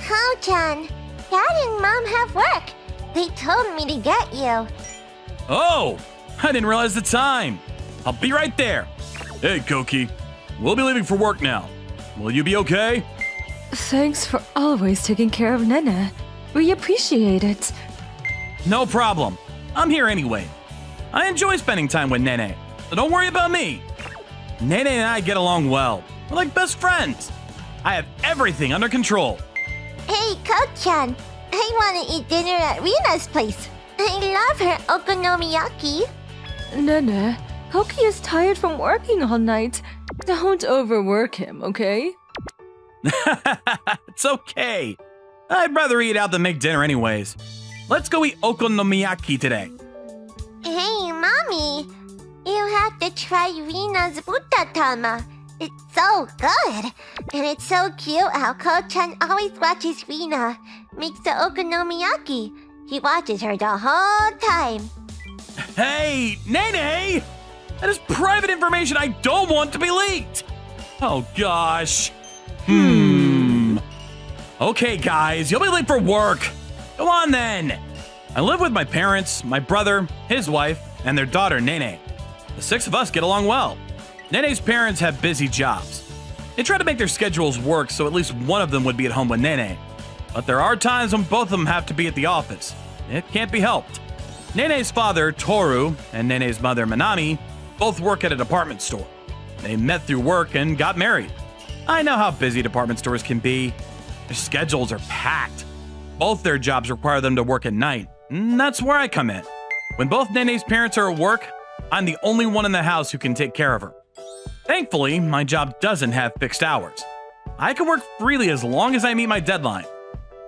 Ho-chan, Dad and Mom have work. They told me to get you. Oh, I didn't realize the time. I'll be right there. Hey, Koki. We'll be leaving for work now. Will you be okay? Thanks for always taking care of Nene. We appreciate it. No problem. I'm here anyway. I enjoy spending time with Nene, so don't worry about me. Nene and I get along well. We're like best friends. I have everything under control. Hey, Koki-chan. I want to eat dinner at Rina's place. I love her okonomiyaki. Nene, Koki is tired from working all night. Don't overwork him, okay? It's okay. I'd rather eat out than make dinner anyways. Let's go eat okonomiyaki today. Hey, Mommy. You have to try Rina's butatama. It's so good. And it's so cute how Ko-chan always watches Rina makes the okonomiyaki. He watches her the whole time. Hey, Nene! That is private information I don't want to be leaked! Oh, gosh. Hmm. Okay, guys, you'll be late for work. Go on, then. I live with my parents, my brother, his wife, and their daughter, Nene. The six of us get along well. Nene's parents have busy jobs. They try to make their schedules work so at least one of them would be at home with Nene. But there are times when both of them have to be at the office. It can't be helped. Nene's father, Toru, and Nene's mother, Minami, both work at a department store. They met through work and got married. I know how busy department stores can be. Their schedules are packed. Both their jobs require them to work at night, and that's where I come in. When both Nene's parents are at work, I'm the only one in the house who can take care of her. Thankfully, my job doesn't have fixed hours. I can work freely as long as I meet my deadline.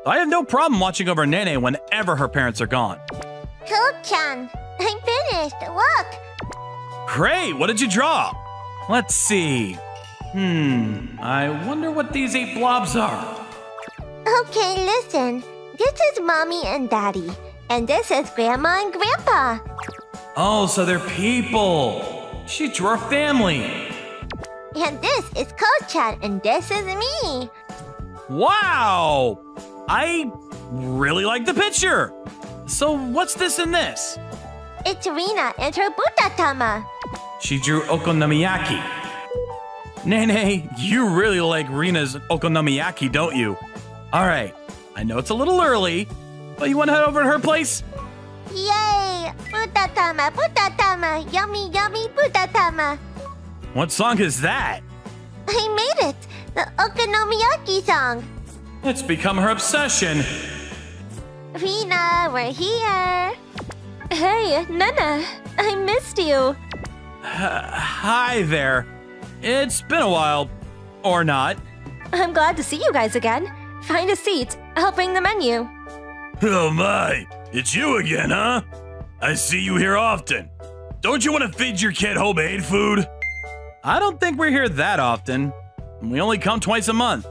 I have no problem watching over Nene whenever her parents are gone. Koki-chan, I'm finished, look! Great, what did you draw? Let's see. Hmm, I wonder what these eight blobs are. Okay, listen. This is Mommy and Daddy, and this is Grandma and Grandpa. Oh, so they're people. She drew our family. And this is Koki-chan, and this is me. Wow! I really like the picture. So what's this and this? It's Rina and her butatama. She drew okonomiyaki. Nene, you really like Rina's okonomiyaki, don't you? All right, I know it's a little early, but you want to head over to her place? Yay! Butatama, butatama, yummy, yummy, butatama. What song is that? I made it, the okonomiyaki song. It's become her obsession. Rina, we're here. Hey, Nana, I missed you. Uh, hi there. It's been a while, or not. I'm glad to see you guys again. Find a seat. I'll bring the menu. Oh my, it's you again, huh? I see you here often. Don't you want to feed your kid homemade food? I don't think we're here that often. We only come twice a month.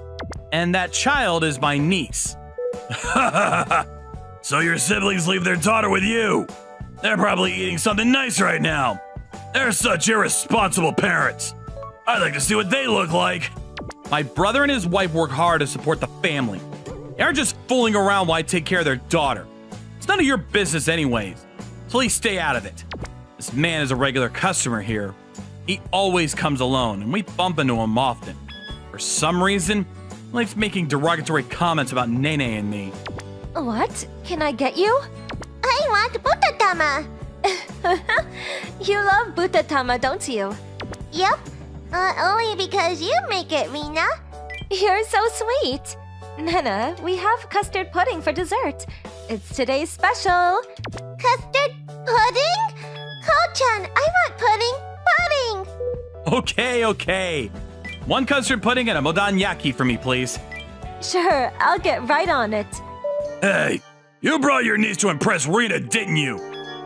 And that child is my niece. So your siblings leave their daughter with you. They're probably eating something nice right now. They're such irresponsible parents. I'd like to see what they look like. My brother and his wife work hard to support the family. They aren't just fooling around while I take care of their daughter. It's none of your business anyways. Please stay out of it. This man is a regular customer here. He always comes alone, and we bump into him often. For some reason, he likes making derogatory comments about Nene and me. What? Can I get you? I want butatama. You love butatama, don't you? Yep. Uh, only because you make it, Rina. You're so sweet. Nana, we have custard pudding for dessert. It's today's special. Custard pudding? Ko-chan, I want pudding. Pudding! Okay, okay. One custard pudding and a modanyaki for me, please. Sure, I'll get right on it. Hey, you brought your niece to impress Rita, didn't you?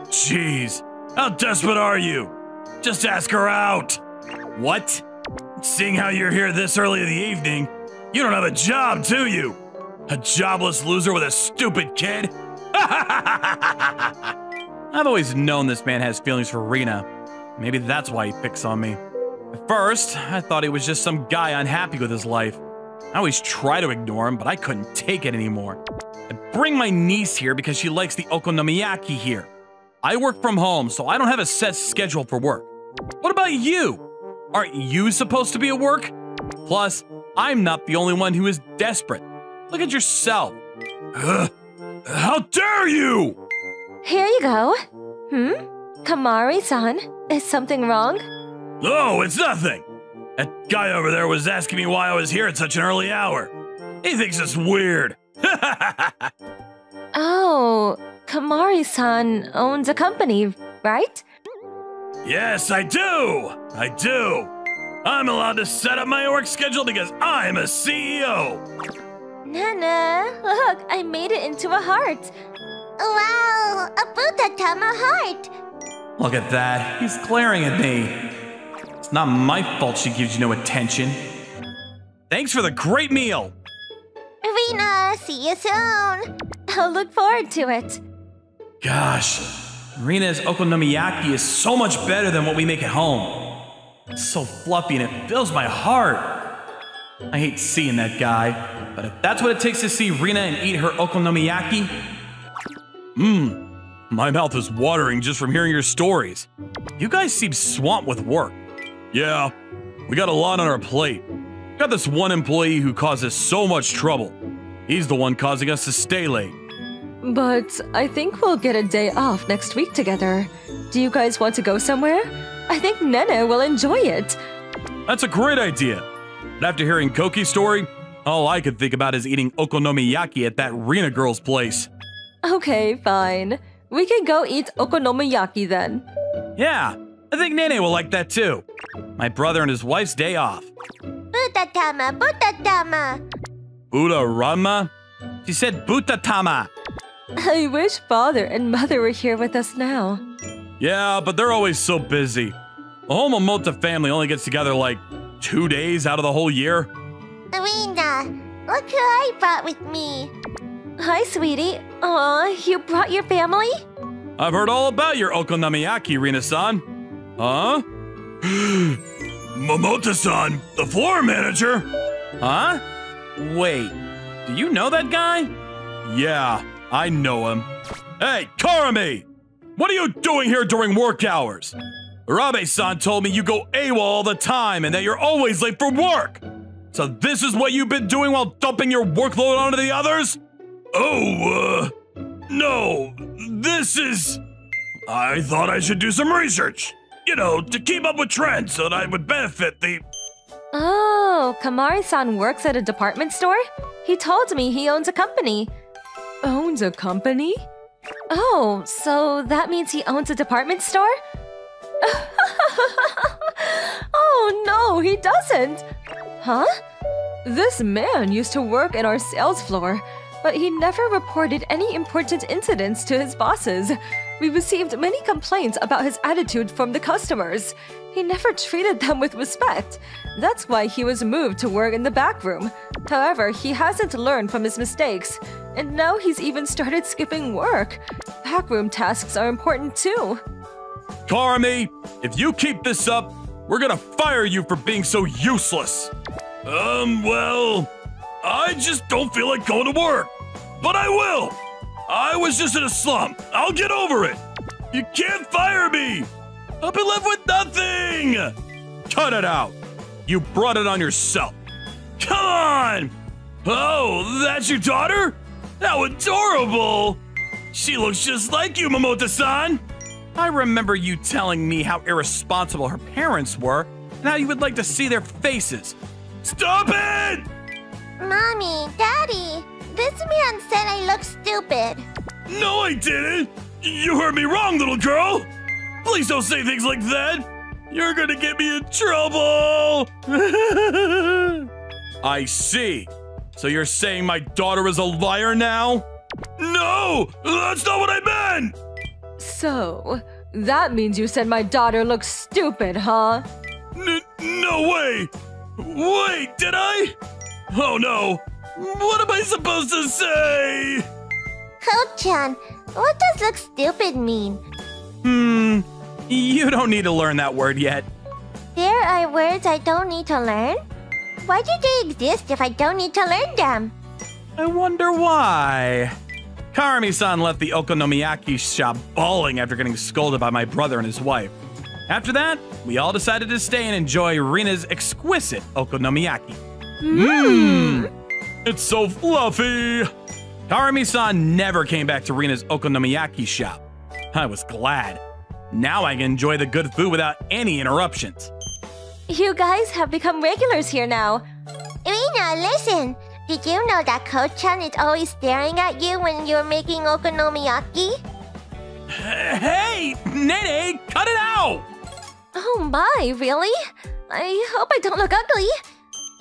Jeez, how desperate are you? Just ask her out. What? Seeing how you're here this early in the evening, you don't have a job, do you? A jobless loser with a stupid kid? I've always known this man has feelings for Rina. Maybe that's why he picks on me. At first, I thought he was just some guy unhappy with his life. I always try to ignore him, but I couldn't take it anymore. I bring my niece here because she likes the okonomiyaki here. I work from home, so I don't have a set schedule for work. What about you? Aren't you supposed to be at work? Plus, I'm not the only one who is desperate. Look at yourself. Ugh. How dare you! Here you go. Hmm? Kamari-san, is something wrong? Oh, it's nothing. That guy over there was asking me why I was here at such an early hour. He thinks it's weird. Oh, Kamari-san owns a company, right? Yes, I do. I do. I'm allowed to set up my work schedule because I'm a C E O. Nana, look, I made it into a heart. Wow, a Buddha-tama heart. Look at that. He's glaring at me. It's not my fault she gives you no attention. Thanks for the great meal. Rina, see you soon. I'll look forward to it. Gosh. Rina's okonomiyaki is so much better than what we make at home. It's so fluffy and it fills my heart. I hate seeing that guy, but if that's what it takes to see Rina and eat her okonomiyaki... Mmm, my mouth is watering just from hearing your stories. You guys seem swamped with work. Yeah, we got a lot on our plate. We got this one employee who causes so much trouble. He's the one causing us to stay late. But I think we'll get a day off next week together. Do you guys want to go somewhere? I think Nene will enjoy it. That's a great idea. But after hearing Koki's story, all I could think about is eating okonomiyaki at that Rina girl's place. Okay, fine. We can go eat okonomiyaki then. Yeah, I think Nene will like that too. My brother and his wife's day off. Butatama, butatama. Butarama? She said butatama. I wish Father and Mother were here with us now. Yeah, but they're always so busy. The whole Momota family only gets together like two days out of the whole year. Rina, look who I brought with me. Hi, sweetie. Aw, you brought your family? I've heard all about your okonomiyaki, Rina-san. Huh? Momota-san, the floor manager. Huh? Wait, do you know that guy? Yeah. I know him. Hey, Karame! What are you doing here during work hours? Rabe-san told me you go AWOL all the time and that you're always late for work. So this is what you've been doing while dumping your workload onto the others? Oh, uh, no, this is... I thought I should do some research. You know, to keep up with trends so that I would benefit the... Oh, Kamari-san works at a department store? He told me he owns a company. Owns a company? Oh, so that means he owns a department store? Oh no, he doesn't! Huh? This man used to work in our sales floor, but he never reported any important incidents to his bosses. We received many complaints about his attitude from the customers. He never treated them with respect. That's why he was moved to work in the back room. However, he hasn't learned from his mistakes. And now he's even started skipping work. Backroom tasks are important too. Karami, if you keep this up, we're gonna fire you for being so useless. Um, well, I just don't feel like going to work. But I will. I was just in a slump. I'll get over it. You can't fire me. I'll be left with nothing. Cut it out. You brought it on yourself. Come on. Oh, that's your daughter? How adorable! She looks just like you, Momota-san! I remember you telling me how irresponsible her parents were and how you would like to see their faces. Stop it! Mommy, Daddy, this man said I look stupid. No, I didn't! You heard me wrong, little girl! Please don't say things like that! You're gonna get me in trouble! I see. So you're saying my daughter is a liar now? No! That's not what I meant! So, that means you said my daughter looks stupid, huh? N- no way! Wait, did I? Oh no! What am I supposed to say? Ho-chan, what does look stupid mean? Hmm, you don't need to learn that word yet. There are words I don't need to learn? Why do they exist if I don't need to learn them? I wonder why. Karami-san left the okonomiyaki shop bawling after getting scolded by my brother and his wife. After that, we all decided to stay and enjoy Rina's exquisite okonomiyaki. Mmm! It's so fluffy! Karami-san never came back to Rina's okonomiyaki shop. I was glad. Now I can enjoy the good food without any interruptions. You guys have become regulars here now. Rina, listen! Did you know that Ko-chan is always staring at you when you're making okonomiyaki? Hey, Nene, cut it out! Oh my, really? I hope I don't look ugly.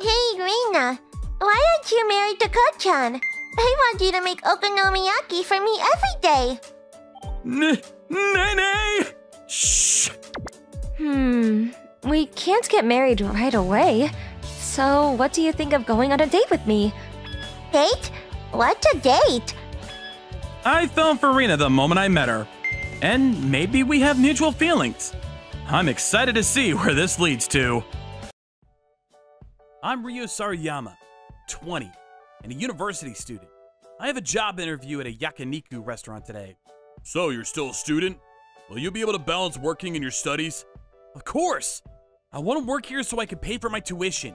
Hey, Rina, why aren't you married to Ko-chan? I want you to make okonomiyaki for me every day. N-Nene! Shh! Hmm, we can't get married right away. So, what do you think of going on a date with me? Date? What's a date? I fell for Rina the moment I met her. And maybe we have mutual feelings. I'm excited to see where this leads to. I'm Ryo Saruyama, twenty, and a university student. I have a job interview at a yakiniku restaurant today. So, you're still a student? Will you be able to balance working and your studies? Of course! I want to work here so I can pay for my tuition.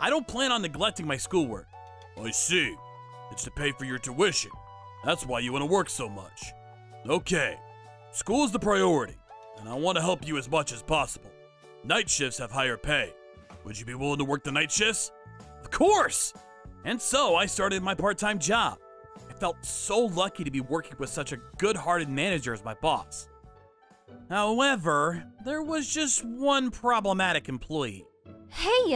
I don't plan on neglecting my schoolwork. I see. It's to pay for your tuition. That's why you want to work so much. Okay. School is the priority, and I want to help you as much as possible. Night shifts have higher pay. Would you be willing to work the night shifts? Of course! And so I started my part-time job. I felt so lucky to be working with such a good-hearted manager as my boss. However, there was just one problematic employee. Hey,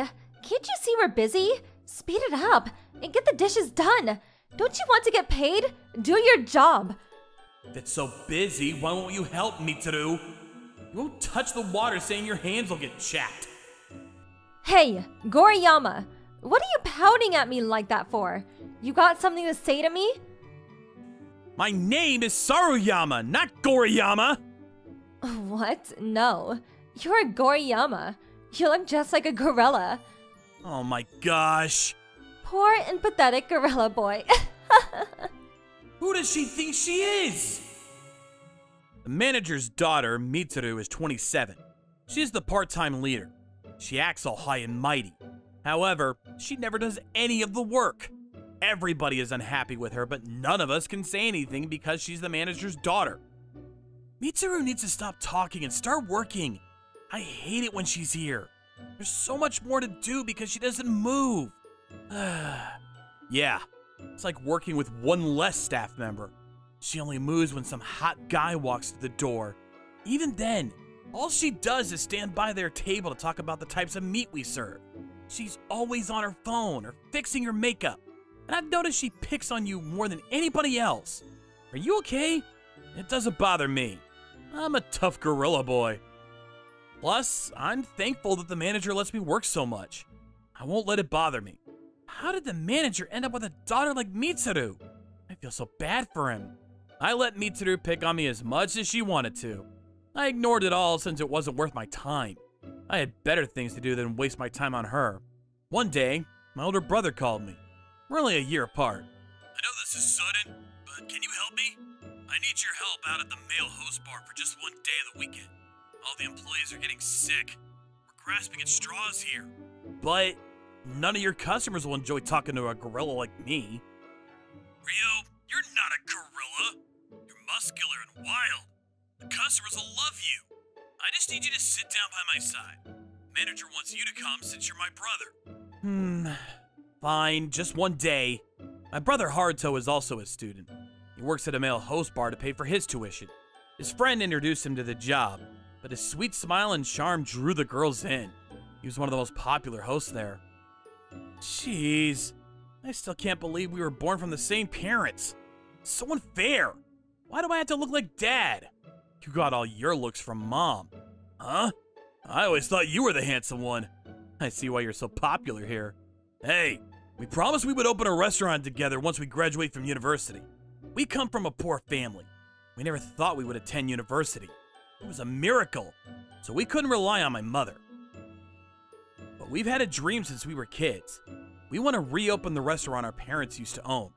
can't you see we're busy? Speed it up and get the dishes done. Don't you want to get paid? Do your job. If it's so busy, why won't you help, Mitsuru? You won't touch the water saying your hands will get chapped. Hey, Goriyama, what are you pouting at me like that for? You got something to say to me? My name is Saruyama, not Goriyama. What? No. You're a Goriyama. You look just like a gorilla. Oh my gosh. Poor and pathetic gorilla boy. Who does she think she is? The manager's daughter, Mitsuru, is twenty-seven. She's the part-time leader. She acts all high and mighty. However, she never does any of the work. Everybody is unhappy with her, but none of us can say anything because she's the manager's daughter. Mitsuru needs to stop talking and start working. I hate it when she's here. There's so much more to do because she doesn't move. Yeah, it's like working with one less staff member. She only moves when some hot guy walks through the door. Even then, all she does is stand by their table to talk about the types of meat we serve. She's always on her phone or fixing her makeup. And I've noticed she picks on you more than anybody else. Are you okay? It doesn't bother me. I'm a tough gorilla boy. Plus, I'm thankful that the manager lets me work so much. I won't let it bother me. How did the manager end up with a daughter like Mitsuru? I feel so bad for him. I let Mitsuru pick on me as much as she wanted to. I ignored it all since it wasn't worth my time. I had better things to do than waste my time on her. One day, my older brother called me. We're only a year apart. I know this is sudden, but can you help me? I need your help out at the male host bar for just one day of the weekend. All the employees are getting sick. We're grasping at straws here. But none of your customers will enjoy talking to a gorilla like me. Ryo, you're not a gorilla. You're muscular and wild. The customers will love you. I just need you to sit down by my side. The manager wants you to come since you're my brother. Hmm, fine, just one day. My brother Haruto is also a student. He works at a male host bar to pay for his tuition. His friend introduced him to the job. but his sweet smile and charm drew the girls in. He was one of the most popular hosts there. Jeez, I still can't believe we were born from the same parents. It's so unfair. Why do I have to look like Dad? You got all your looks from Mom. Huh? I always thought you were the handsome one. I see why you're so popular here. Hey, we promised we would open a restaurant together once we graduate from university. We come from a poor family. We never thought we would attend university. It was a miracle, so we couldn't rely on my mother. But we've had a dream since we were kids. We want to reopen the restaurant our parents used to own.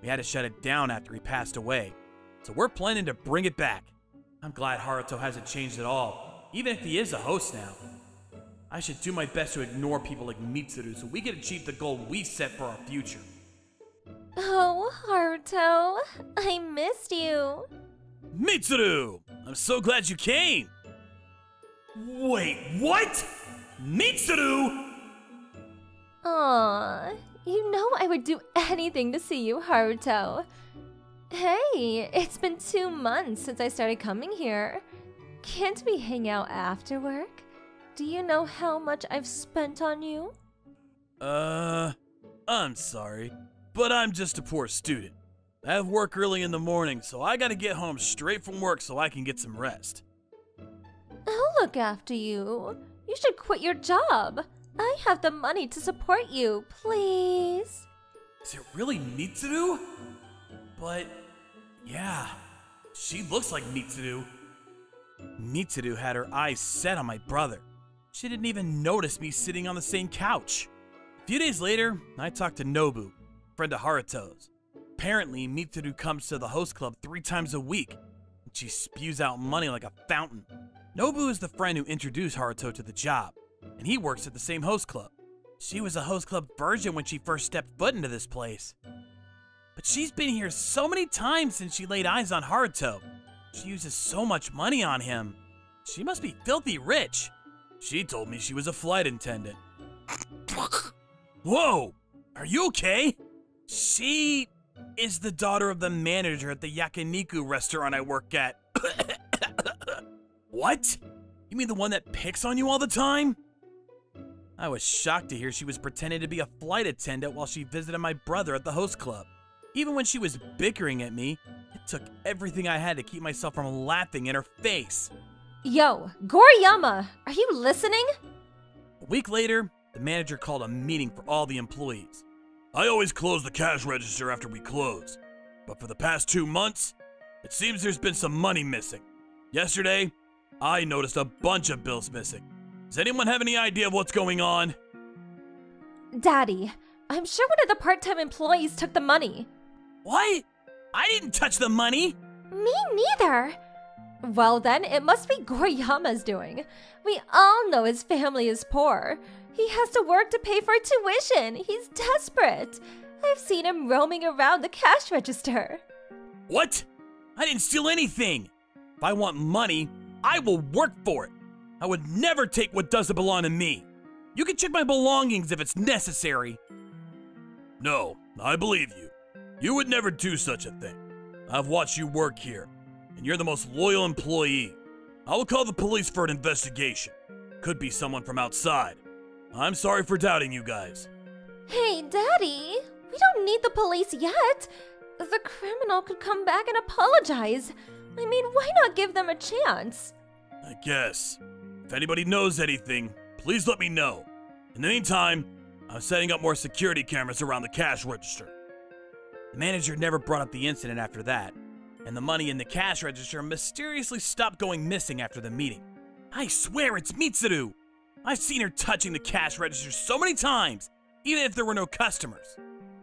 We had to shut it down after he passed away, so we're planning to bring it back. I'm glad Haruto hasn't changed at all, even if he is a host now. I should do my best to ignore people like Mitsuru so we can achieve the goal we set for our future. Oh, Haruto, I missed you. Mitsuru! I'm so glad you came! Wait, what?! Mitsuru?! Aww, you know I would do anything to see you, Haruto. Hey, it's been two months since I started coming here. Can't we hang out after work? Do you know how much I've spent on you? Uh, I'm sorry, but I'm just a poor student. I have work early in the morning, so I gotta get home straight from work so I can get some rest. I'll look after you. You should quit your job. I have the money to support you, please. Is it really Mitsuru? But, yeah, she looks like Mitsuru. Mitsuru had her eyes set on my brother. She didn't even notice me sitting on the same couch. A few days later, I talked to Nobu, friend of Haruto's. Apparently, Mitsuru comes to the host club three times a week, and she spews out money like a fountain. Nobu is the friend who introduced Haruto to the job, and he works at the same host club. She was a host club virgin when she first stepped foot into this place. But she's been here so many times since she laid eyes on Haruto. She uses so much money on him. She must be filthy rich. She told me she was a flight attendant. Whoa! Are you okay? She is the daughter of the manager at the yakiniku restaurant I work at. What? You mean the one that picks on you all the time? I was shocked to hear she was pretending to be a flight attendant while she visited my brother at the host club. Even when she was bickering at me, it took everything I had to keep myself from laughing in her face. Yo, Goriyama, are you listening? A week later, the manager called a meeting for all the employees. I always close the cash register after we close, but for the past two months, it seems there's been some money missing. Yesterday, I noticed a bunch of bills missing. Does anyone have any idea of what's going on? Daddy, I'm sure one of the part-time employees took the money. What? I didn't touch the money! Me neither! Well then, it must be Goriyama's doing. We all know his family is poor. He has to work to pay for tuition. He's desperate. I've seen him roaming around the cash register. What? I didn't steal anything. If I want money, I will work for it. I would never take what doesn't belong to me. You can check my belongings if it's necessary. No, I believe you. You would never do such a thing. I've watched you work here, and you're the most loyal employee. I will call the police for an investigation. Could be someone from outside. I'm sorry for doubting you guys. Hey, Daddy! We don't need the police yet! The criminal could come back and apologize. I mean, why not give them a chance? I guess. If anybody knows anything, please let me know. In the meantime, I'm setting up more security cameras around the cash register. The manager never brought up the incident after that, and the money in the cash register mysteriously stopped going missing after the meeting. I swear it's Mitsuru! I've seen her touching the cash register so many times, even if there were no customers.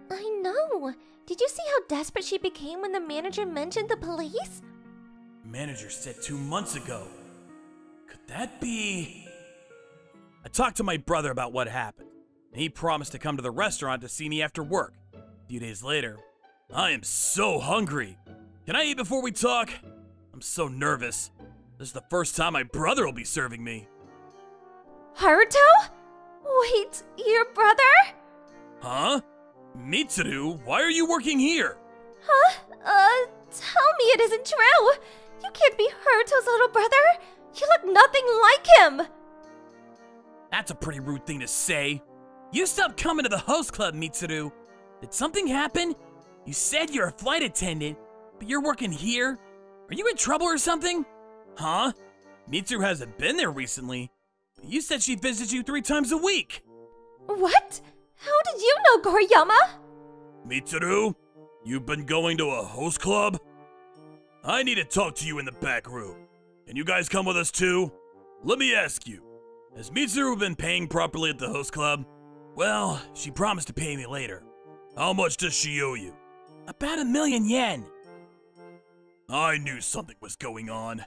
I know. Did you see how desperate she became when the manager mentioned the police? The manager said two months ago. Could that be... I talked to my brother about what happened, and he promised to come to the restaurant to see me after work. A few days later, I am so hungry. Can I eat before we talk? I'm so nervous. This is the first time my brother will be serving me. Haruto? Wait, your brother? Huh? Mitsuru, why are you working here? Huh? Uh, tell me it isn't true! You can't be Haruto's little brother! You look nothing like him! That's a pretty rude thing to say. You stopped coming to the host club, Mitsuru. Did something happen? You said you're a flight attendant, but you're working here? Are you in trouble or something? Huh? Mitsuru hasn't been there recently, but you said she visits you three times a week. What? How did you know, Goryama? Mitsuru, you've been going to a host club? I need to talk to you in the back room. Can you guys come with us too? Let me ask you, has Mitsuru been paying properly at the host club? Well, she promised to pay me later. How much does she owe you? About a million yen. I knew something was going on.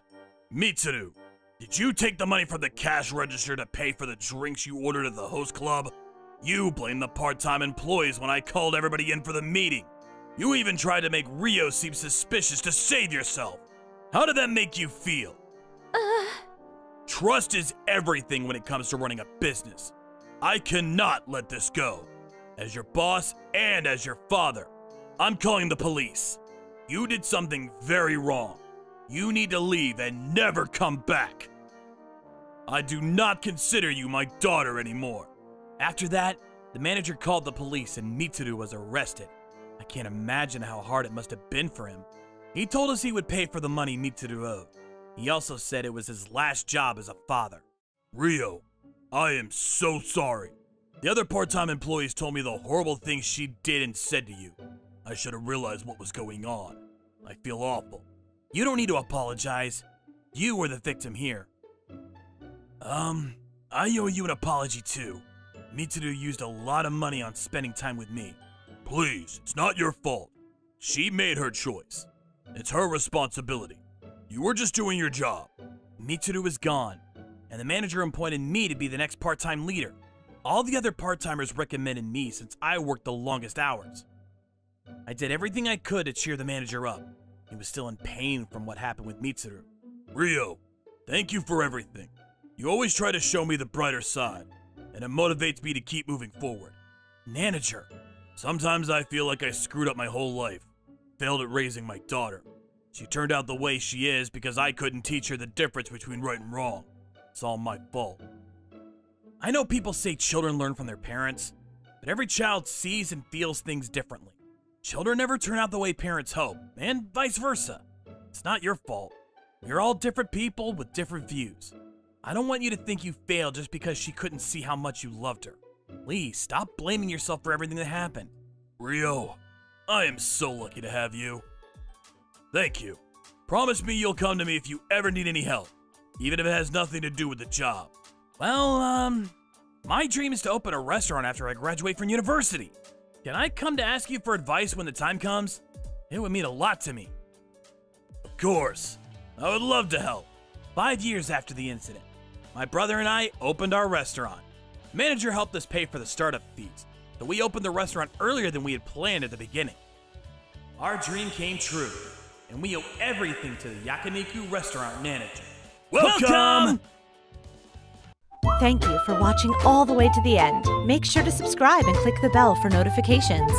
Mitsuru, did you take the money from the cash register to pay for the drinks you ordered at the host club? You blamed the part-time employees when I called everybody in for the meeting. You even tried to make Ryo seem suspicious to save yourself. How did that make you feel? Uh... Trust is everything when it comes to running a business. I cannot let this go. As your boss and as your father, I'm calling the police. You did something very wrong. You need to leave and never come back. I do not consider you my daughter anymore. After that, the manager called the police and Mitsuru was arrested. I can't imagine how hard it must have been for him. He told us he would pay for the money Mitsuru owed. He also said it was his last job as a father. Ryo, I am so sorry. The other part-time employees told me the horrible things she did and said to you. I should have realized what was going on. I feel awful. You don't need to apologize. You were the victim here. Um, I owe you an apology too. Mitsuru used a lot of money on spending time with me. Please, it's not your fault. She made her choice. It's her responsibility. You were just doing your job. Mitsuru is gone, and the manager appointed me to be the next part-time leader. All the other part-timers recommended me since I worked the longest hours. I did everything I could to cheer the manager up. He was still in pain from what happened with Mitsuru. Ryo, thank you for everything. You always try to show me the brighter side, and it motivates me to keep moving forward. Manager. Sometimes I feel like I screwed up my whole life. Failed at raising my daughter. She turned out the way she is because I couldn't teach her the difference between right and wrong. It's all my fault. I know people say children learn from their parents, but every child sees and feels things differently. Children never turn out the way parents hope, and vice versa. It's not your fault. We're all different people with different views. I don't want you to think you failed just because she couldn't see how much you loved her. Please, stop blaming yourself for everything that happened. Ryo, I am so lucky to have you. Thank you. Promise me you'll come to me if you ever need any help, even if it has nothing to do with the job. Well, um, my dream is to open a restaurant after I graduate from university. Can I come to ask you for advice when the time comes? It would mean a lot to me. Of course. I would love to help. Five years after the incident, my brother and I opened our restaurant. The manager helped us pay for the startup fees, but we opened the restaurant earlier than we had planned at the beginning. Our dream came true, and we owe everything to the Yakiniku restaurant manager. Welcome! Welcome! Thank you for watching all the way to the end. Make sure to subscribe and click the bell for notifications.